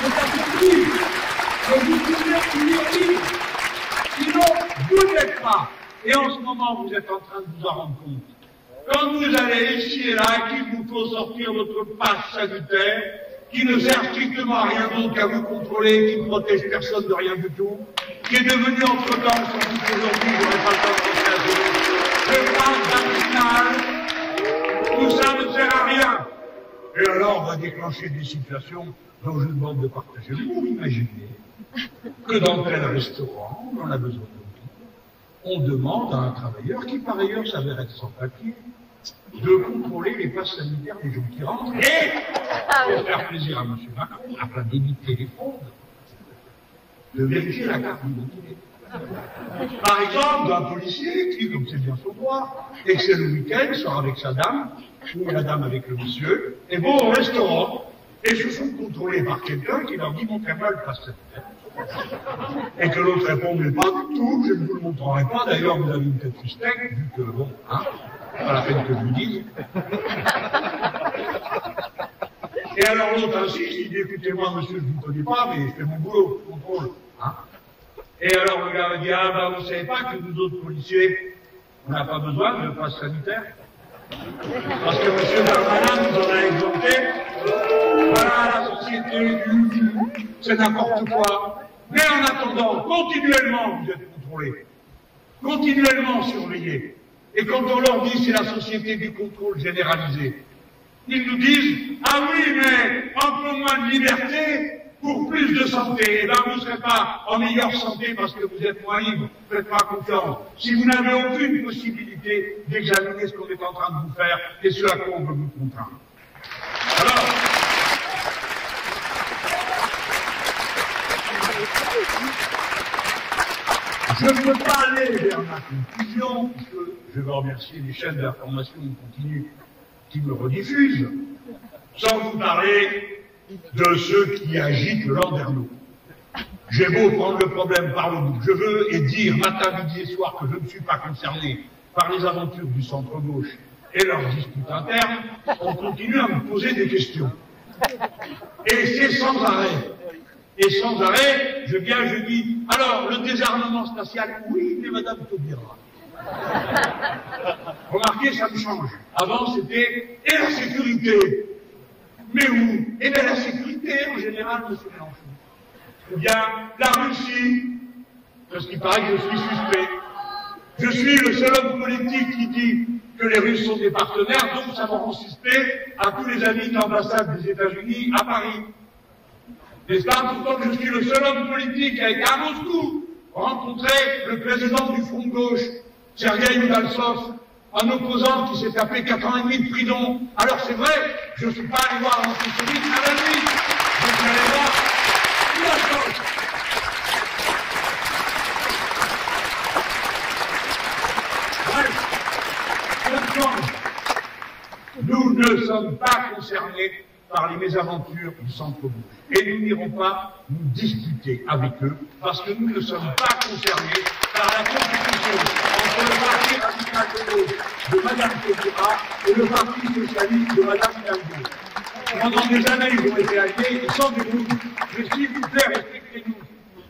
C'est accompli que vous pouvez vous lire, sinon vous n'êtes pas. Et en ce moment, vous êtes en train de vous en rendre compte. Quand vous allez ici et là, qu'il vous faut sortir votre passe sanitaire, qui ne sert strictement à rien d'autre qu'à vous contrôler, qui ne protège personne de rien du tout, qui est devenu entre-temps, sans doute aujourd'hui, je n'aurais pas le temps de penser à ce le passe vaccinal, tout ça ne sert à rien. Et alors, on va déclencher des situations dont je demande de partager. Vous imaginez que dans tel restaurant, on en a besoin de nous, on demande à un travailleur qui, par ailleurs, s'avère être sans papier, de contrôler les passes sanitaires des gens qui rentrent et, pour faire plaisir à M. Macron, afin d'éviter les fraudes, de vérifier la carte d'identité. Par exemple, d'un policier qui, comme c'est bien son droit, et que c'est le week-end, sort avec sa dame, ou la dame avec le monsieur, et vont au restaurant, et se font contrôler par quelqu'un qui leur dit « montrez-moi le passe sanitaire ». Et que l'autre répond « mais pas du tout, je ne vous le montrerai pas, d'ailleurs vous avez une tête de steak, vu que bon, hein ». Pas la peine que je vous dise. Et alors l'autre insiste, il dit écoutez-moi monsieur, je ne vous connais pas, mais je fais mon boulot, contrôle. Hein? Et alors le gars me dit, ah bah vous savez pas que nous autres policiers, on n'a pas besoin de passe sanitaire. Parce que M. Darmanin nous en a exempté. Voilà la société, c'est n'importe quoi. Mais en attendant, continuellement vous êtes contrôlés. Continuellement surveillés. Et quand on leur dit c'est la société du contrôle généralisé, ils nous disent, ah oui, mais un peu moins de liberté pour plus de santé. Eh bien, vous ne serez pas en meilleure santé parce que vous êtes moins libre. Ne faites pas confiance. Si vous n'avez aucune possibilité d'examiner ce qu'on est en train de vous faire et ce à quoi on veut vous contraindre. Alors, je ne peux pas aller vers ma conclusion, puisque je veux remercier les chaînes d'information continue qui me rediffusent, sans vous parler de ceux qui agitent le landerneau. J'ai beau prendre le problème par le bout que je veux et dire matin, midi et soir que je ne suis pas concerné par les aventures du centre-gauche et leurs disputes internes, on continue à me poser des questions. Et c'est sans arrêt. Et sans arrêt, je viens, je dis, alors, le désarmement spatial, oui, mais Madame Taubira. Remarquez, ça me change. Avant, c'était, et la sécurité. Mais où? Eh bien, la sécurité, en général, M. Mélenchon. Eh bien, la Russie, parce qu'il paraît que je suis suspect. Je suis le seul homme politique qui dit que les Russes sont des partenaires, donc ça me rend suspect à tous les amis de l'ambassade des États-Unis à Paris. N'est-ce pas? Pourtant, je suis le seul homme politique à être à Moscou, rencontrer le président du Front de Gauche, Sergueï Udaltsov, un opposant qui s'est tapé 4 ans et demi de prison. Alors c'est vrai, je ne suis pas allé voir l'antisémite à la nuit. Je suis allé voir tout la chose. Bref, ouais. Nous ne sommes pas concernés par les mésaventures du centre-gauche. Et nous n'irons pas nous disputer avec eux, parce que nous ne sommes pas concernés par la compétition entre le parti radical de Mme Pécresse et le parti socialiste de Mme Hidalgo. Pendant des années, ils ont été alliés, ils sont de nous. Mais s'il vous plaît, respectez-nous.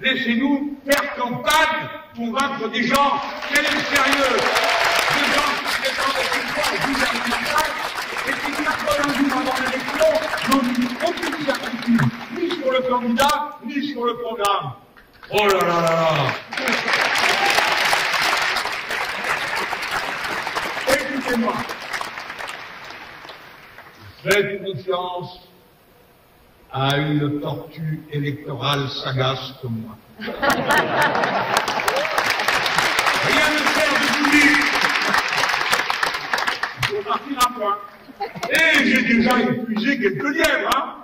Laissez-nous faire campagne pour vaincre des gens très sérieux, des gens qui prétendent être une fois gouvernementale et qui n'appellent un jour avant l'élection n'ont aucune certitude, ni sur le candidat, ni sur le programme. Oh là là là là. Écoutez-moi. Faites confiance à une tortue électorale sagace comme moi. Rien ne sert de vous dire. Il faut partir à point. Et j'ai déjà épuisé quelques lièvres, hein.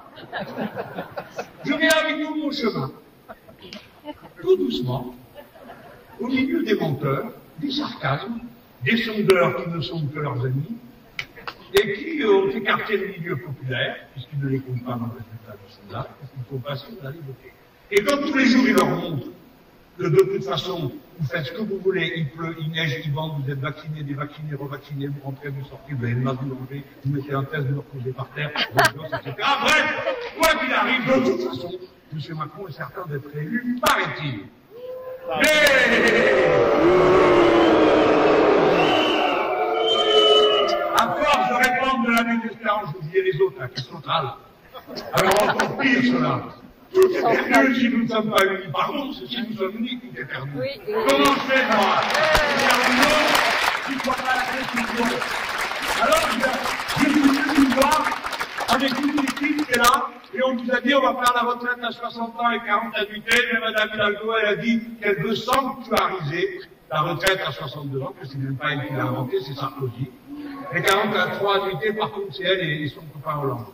Je vais avec vous mon chemin. Tout doucement, au milieu des menteurs, des sarcasmes, des sondeurs qui ne sont que leurs amis, et qui ont écarté le milieu populaire, puisqu'ils ne les comptent pas dans le résultat de sondage, parce qu'ils ne sont pas sûrs d'aller voter. Et comme tous les jours, ils leur montrent que de toute façon, vous faites ce que vous voulez, il pleut, il neige, il vente, vous êtes vaccinés, dévaccinés, revaccinés, vous rentrez, vous sortez, vous avez le masque, vous l'enlevez, vous mettez un test, vous le reposez par terre, vous etc. Bref, quoi qu'il arrive, de toute façon, M. Macron est certain d'être élu, paraît-il. Mais à force de répandre de la désespérance, vous oubliez les autres, la question centrale. Alors encore pire cela. Tout est perdu si nous ne sommes pas unis. Pardon, c'est si nous sommes unis, tout est perdu. Comment je fais, moi? Il n'y a pas la question. Alors, j'ai voulu vous voir avec une équipe qui est là. Et on nous a dit, on va faire la retraite à 60 ans et 40 annuités, mais Mme Hidalgo, elle a dit qu'elle veut sanctuariser la retraite à 62 ans, que c'est même pas elle qui l'a inventée, c'est Sarkozy. Les 43 annuités, par contre, c'est elle et son copain Hollande.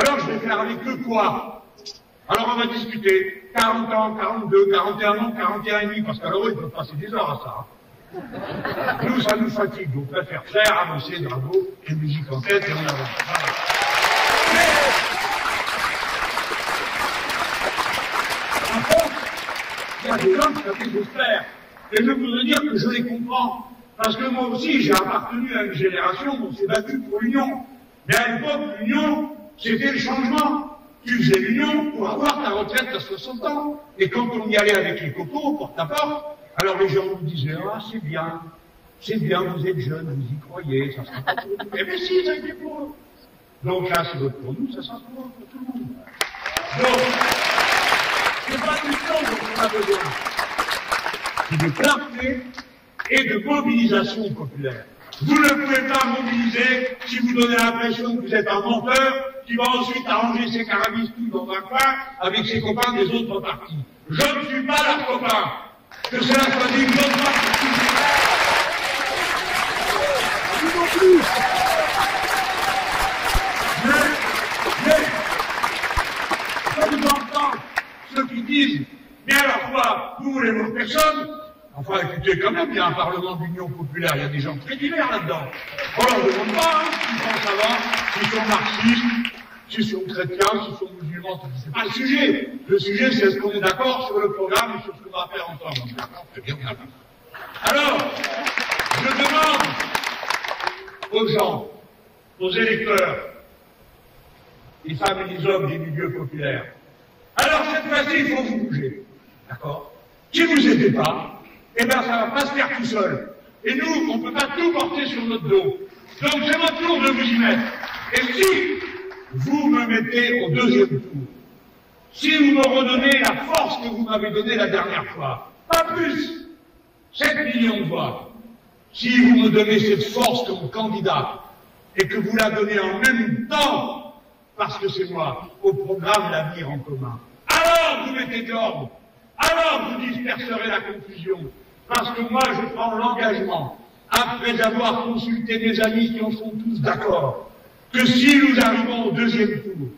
Alors, je vais faire avec eux quoi? Alors, on va discuter. 40 ans, 42, 41 ans, 41 et demi, parce qu'alors, ils peuvent passer des heures à ça. Nous, ça nous fatigue. On préfère faire avancer, bravo, et musique en tête, et on avance. Voilà. Il y a des gens qui savent désespérer. Et je voudrais dire que je les comprends. Parce que moi aussi, j'ai appartenu à une génération où on s'est battu pour l'union. Mais à l'époque, l'union, c'était le changement. usé l'union pour avoir la retraite à 60 ans. Et quand on y allait avec les cocos, porte à porte, alors les gens nous disaient « Ah, c'est bien, vous êtes jeunes, vous y croyez, ça sera pas pour nous. » Eh bien si, ça a été pour eux. Donc là, c'est votre pour nous, ça sera pour tout le monde. Donc, c'est pas du temps dont on a besoin. C'est de clarté et de mobilisation populaire. Vous ne pouvez pas mobiliser si vous donnez l'impression que vous êtes un menteur qui va ensuite arranger ses carabistous dans un coin avec ses copains des autres partis. Je ne suis pas leur copain. Que cela soit dit, je ne suis pas non plus. Mais je entends ceux qui disent, mais alors quoi, vous voulez votre personne? Enfin, écoutez, quand même, il y a un Parlement d'Union Populaire, il y a des gens très divers là-dedans. On leur demande pas, hein, s'ils sont savants, s'ils sont marxistes, s'ils sont chrétiens, s'ils sont musulmans, c'est pas le sujet. Le sujet, c'est est-ce qu'on est d'accord sur le programme et sur ce qu'on va faire ensemble. D'accord, très bien, bien. Alors, je demande aux gens, aux électeurs, les femmes et les hommes des milieux populaires, alors cette fois-ci, il faut vous bouger. D'accord? Si vous n'aidez pas, eh bien, ça ne va pas se faire tout seul. Et nous, on ne peut pas tout porter sur notre dos. Donc, c'est mon tour de vous y mettre. Et si vous me mettez au deuxième tour, si vous me redonnez la force que vous m'avez donnée la dernière fois, pas plus, 7 millions de voix, si vous me donnez cette force comme candidat et que vous la donnez en même temps, parce que c'est moi, au programme L'Avenir en commun, alors vous mettez de l'ordre. Alors vous disperserez la confusion. Parce que moi, je prends l'engagement, après avoir consulté mes amis qui en sont tous d'accord, que si nous arrivons au deuxième tour,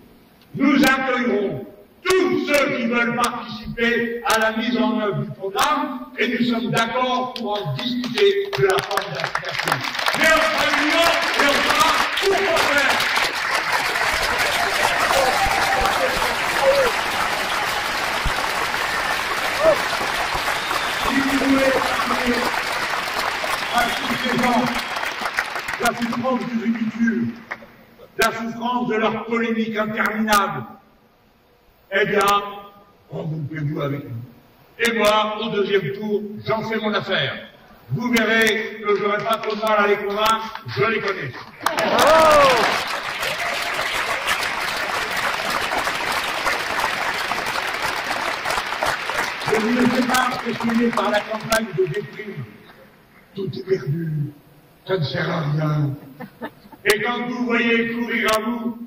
nous accueillerons tous ceux qui veulent participer à la mise en œuvre du programme, et nous sommes d'accord pour en discuter de la forme d'application. Mais on sera union et on sera tout contraire. Si vous voulez parler à tous ces gens, la souffrance du ridicule, la souffrance de leur polémique interminable, eh bien, rompez-vous avec nous. Et moi, au deuxième tour, j'en fais mon affaire. Vous verrez que je n'aurai pas trop de mal à les convaincre, je les connais. Oh, je ne sais pas impressionné par la campagne de déprime. Tout est perdu, ça ne sert à rien. Et quand vous voyez courir à vous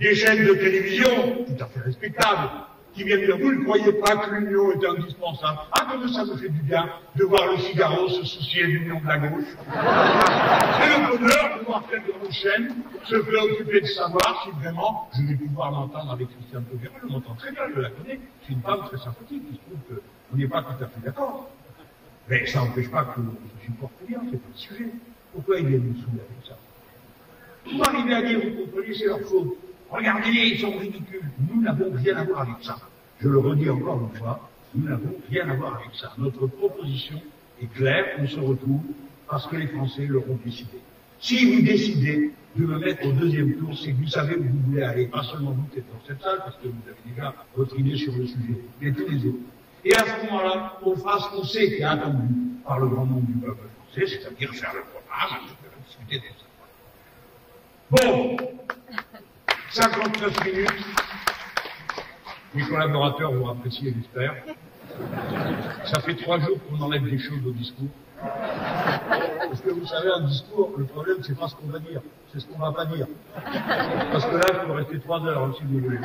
des chaînes de télévision, tout à fait respectables, qui viennent dire, vous ne croyez pas que l'union est indispensable. Ah, comme ça me fait du bien de voir le Figaro se soucier de l'union de la gauche. C'est le bonheur de voir quelqu'un de nos chaînes se préoccuper de savoir si vraiment je vais pouvoir l'entendre avec Christiane Taubira. Je m'entends très bien, je la connais. C'est une femme très sympathique. Il se trouve qu'on n'est pas tout à fait d'accord. Mais ça n'empêche pas que je supporte bien, c'est pas le sujet. Pourquoi ils viennent nous soulever avec ça? Pour arriver à dire, vous comprenez, c'est leur faute. Regardez-les, ils sont ridicules. Nous n'avons rien à voir avec ça. Je le redis encore une fois, nous n'avons rien à voir avec ça. Notre proposition est claire, on se retrouve parce que les Français l'auront décidé. Si vous décidez de me mettre au deuxième tour, c'est que vous savez où vous voulez aller. Pas seulement vous qui êtes dans cette salle, parce que vous avez déjà votre idée sur le sujet, mais tous les autres. Et à ce moment-là, on fera ce qu'on sait qui est attendu par le grand nombre du peuple français, c'est-à-dire faire le programme, discuter des autres. Bon, 59 minutes, mes collaborateurs vont apprécier, j'espère. Ça fait 3 jours qu'on enlève des choses au discours. Parce que vous savez, un discours, le problème, c'est pas ce qu'on va dire, c'est ce qu'on va pas dire. Parce que là, il faut rester 3 heures, hein, si vous voulez.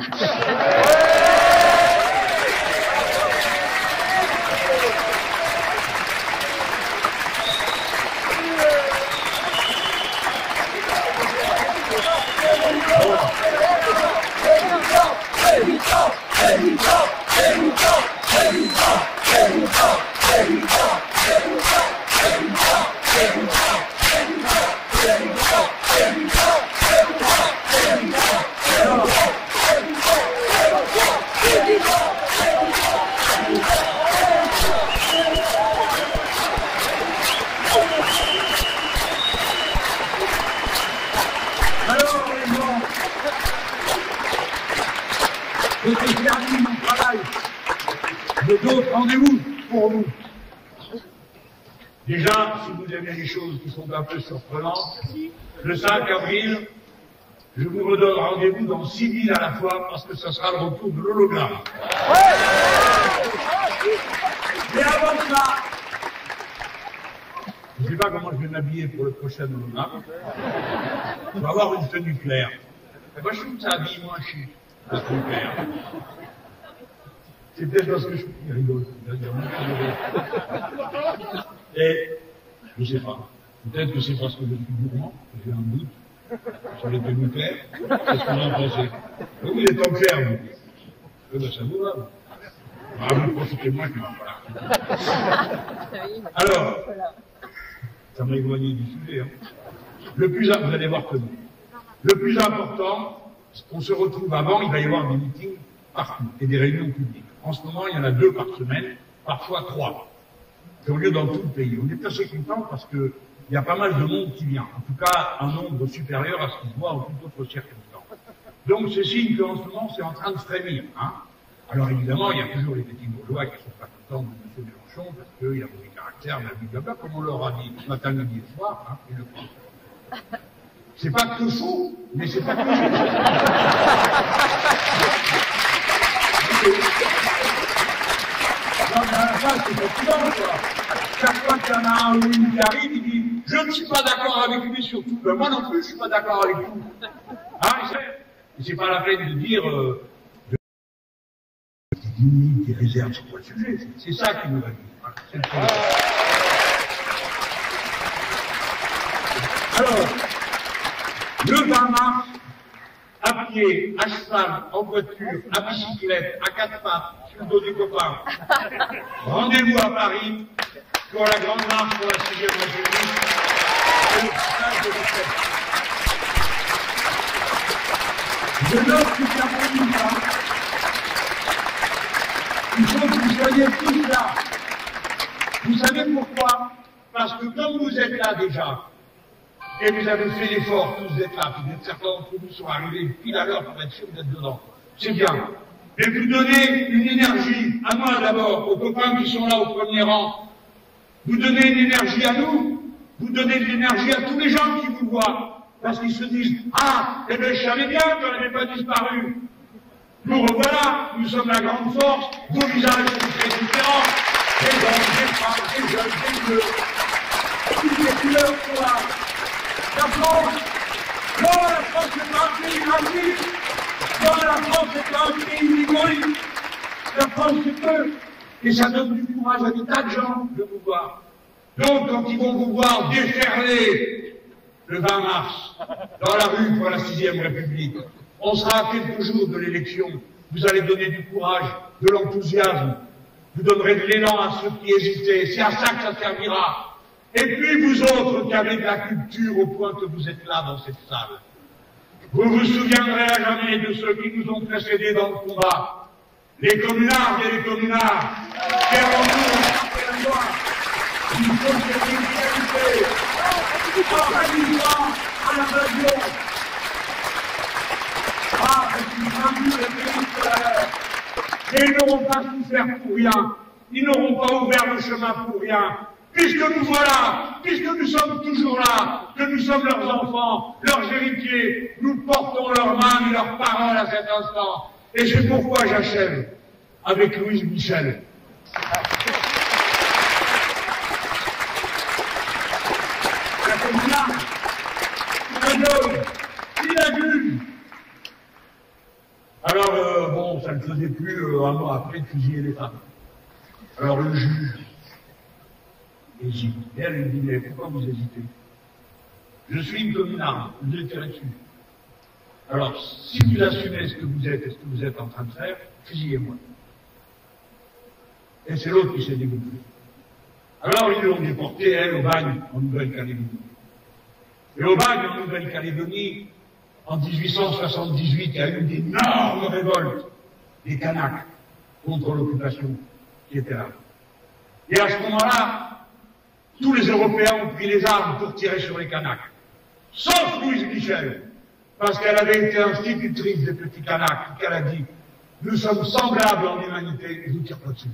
de ces services du travail, de d'autres rendez-vous pour vous. Déjà, si vous avez des choses qui sont un peu surprenantes, le 5 avril, je vous redonne rendez-vous dans 6 villes à la fois, parce que ça sera le retour de l'hologramme. Mais avant ça, je ne sais pas comment je vais m'habiller pour le prochain hologramme. Je vais avoir une tenue claire. Et moi, je trouve que ça habille moins chic, la tenue claire. C'est peut-être parce que je suis rigolo. Et, je ne sais pas, peut-être que c'est parce que je suis gourmand, j'ai un doute. Sur les tenues claires, qu'est-ce qu'on en pensait? Vous, il est en clair, vous. Eh ben, ça vous va. Ah, vous profitez moins que moi, voilà. Alors, ça m'a éloigné du sujet, hein. Le plus important, vous allez voir que non. Le plus important, on se retrouve avant, il va y avoir des meetings partout et des réunions publiques. En ce moment, il y en a 2 par semaine, parfois 3. Qui ont lieu dans tout le pays. On est assez content parce que il y a pas mal de monde qui vient, en tout cas un nombre supérieur à ce qu'on voit en toute autre circonstance. Donc c'est signe qu'en ce moment c'est en train de frémir. Hein. Alors évidemment, il y a toujours les petits bourgeois qui ne sont pas contents de M. Mélenchon, parce qu'il a mauvais caractère, blablabla, comme on leur a dit matin, midi et soir, hein, et le fond. C'est pas que fou, mais c'est pas que fou. Non, mais à la fin, c'est fascinant, quoi. Chaque fois qu'il y en a un ou une qui arrive, il dit « Je ne suis pas d'accord avec lui sur tout. » Ben, moi non plus, je ne suis pas d'accord avec tout. Hein, c'est pas la peine de dire « Qui diminue, qui réserve, c'est pas le sujet. » C'est ça qui nous va dire. Voilà, c'est le problème. Alors, le 20 mars, à pied, à cheval, en voiture, à bicyclette, à 4 pattes, sur le dos des copains. Rendez-vous à Paris pour la grande marche pour la 6e République. Je note que ça produit là. Il faut que vous soyez tous là. Vous savez pourquoi? Parce que quand vous êtes là déjà, et vous avez fait l'effort, tous vous êtes là, certains d'entre vous sont arrivés pile à l'heure pour être sûr d'être dedans. C'est bien. Et vous donnez une énergie, à moi d'abord, aux copains qui sont là au premier rang. Vous donnez une énergie à nous, vous donnez de l'énergie à tous les gens qui vous voient, parce qu'ils se disent « Ah, eh bien je savais bien qu'on n'avait pas disparu. » Nous revoilà, nous sommes la grande force, vos visages sont très différents, les hommes, les femmes, les jeunes, les bleus, toutes les couleurs sont là. La France, non, la France n'est pas un pays gratuit. Non, la France n'est pas un pays rigoli. La France, c'est peu. Et ça donne du courage à des tas de gens de vous voir. Donc, quand ils vont vous voir déferler le 20 mars dans la rue pour la 6e République, on sera à quelques jours de l'élection. Vous allez donner du courage, de l'enthousiasme. Vous donnerez de l'élan à ceux qui hésitaient. C'est à ça que ça servira. Et puis vous autres qui avez de la culture au point que vous êtes là dans cette salle, vous vous souviendrez à jamais de ceux qui nous ont précédés dans le combat, les communards et les communards, qui ont nous la loi, qui nous font cette égalité, en réduisant à la région, par une famille de pays. Et ils n'auront pas souffert pour rien, ils n'auront pas ouvert le chemin pour rien. Puisque nous voilà, puisque nous sommes toujours là, que nous sommes leurs enfants, leurs héritiers, nous portons leurs mains et leurs paroles à cet instant. Et c'est pourquoi j'achève avec Louise Michel. La communarde, un homme, inadulte. Alors, bon, ça ne faisait plus un mois après de fusiller les femmes. Alors le juge hésite. Et elle lui dit, mais pourquoi vous hésitez? Je suis une communarde, vous êtes là-dessus. Alors, si vous assumez ce que vous êtes et ce que vous êtes en train de faire, fusillez-moi. Et c'est l'autre qui s'est dégoûté. Alors, ils l'ont déporté, elle, au bagne, en Nouvelle-Calédonie. Et au bagne, en Nouvelle-Calédonie, en 1878, il y a eu d'énormes révoltes des Kanaks contre l'occupation qui était là. Et à ce moment-là, tous les Européens ont pris les armes pour tirer sur les Kanaks. Sauf Louise Michel, parce qu'elle avait été institutrice des petits Kanaks, qu'elle a dit Nous sommes semblables en humanité et vous tirez pas dessus.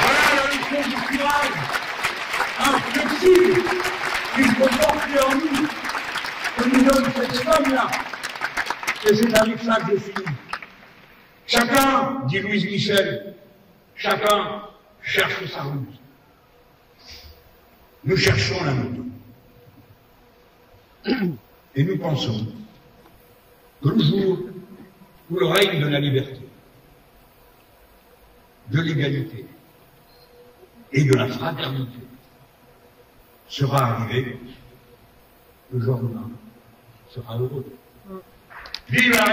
Voilà le discours du courage, inflexible, qu'il faut porter en nous, que nous donne cet homme-là. Et c'est avec ça que je finis. Chacun, dit Louise Michel, chacun cherche sa route. Nous cherchons la route. Et nous pensons que le jour où le règne de la liberté, de l'égalité et de la fraternité sera arrivé, le jour demain sera heureux. Vive la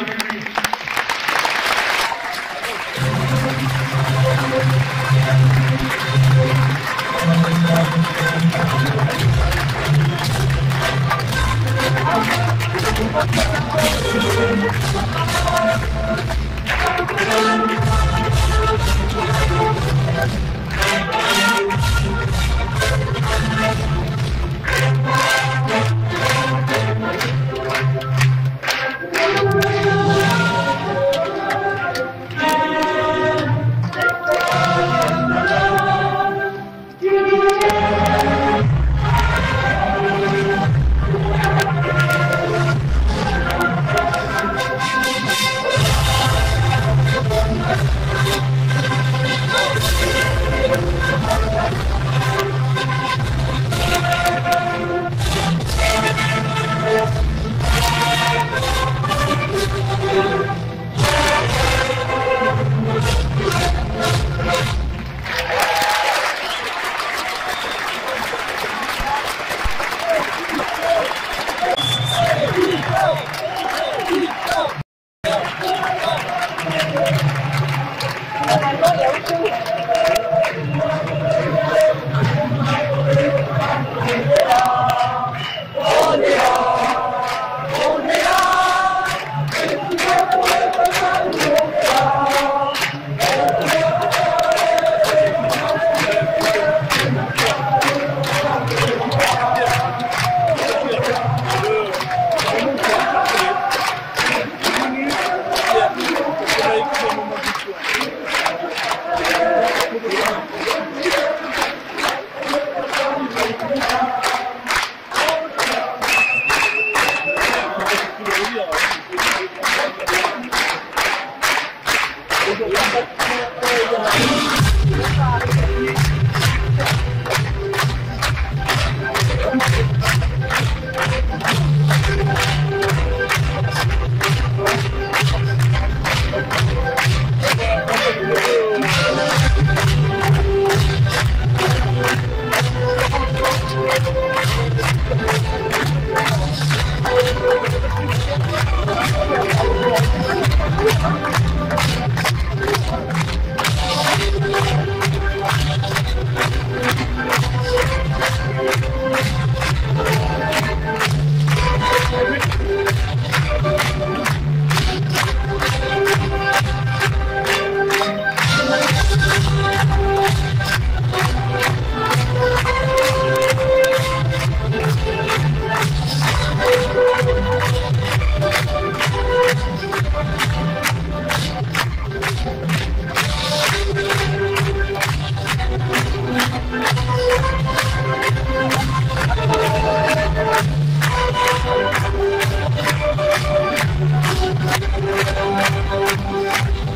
République!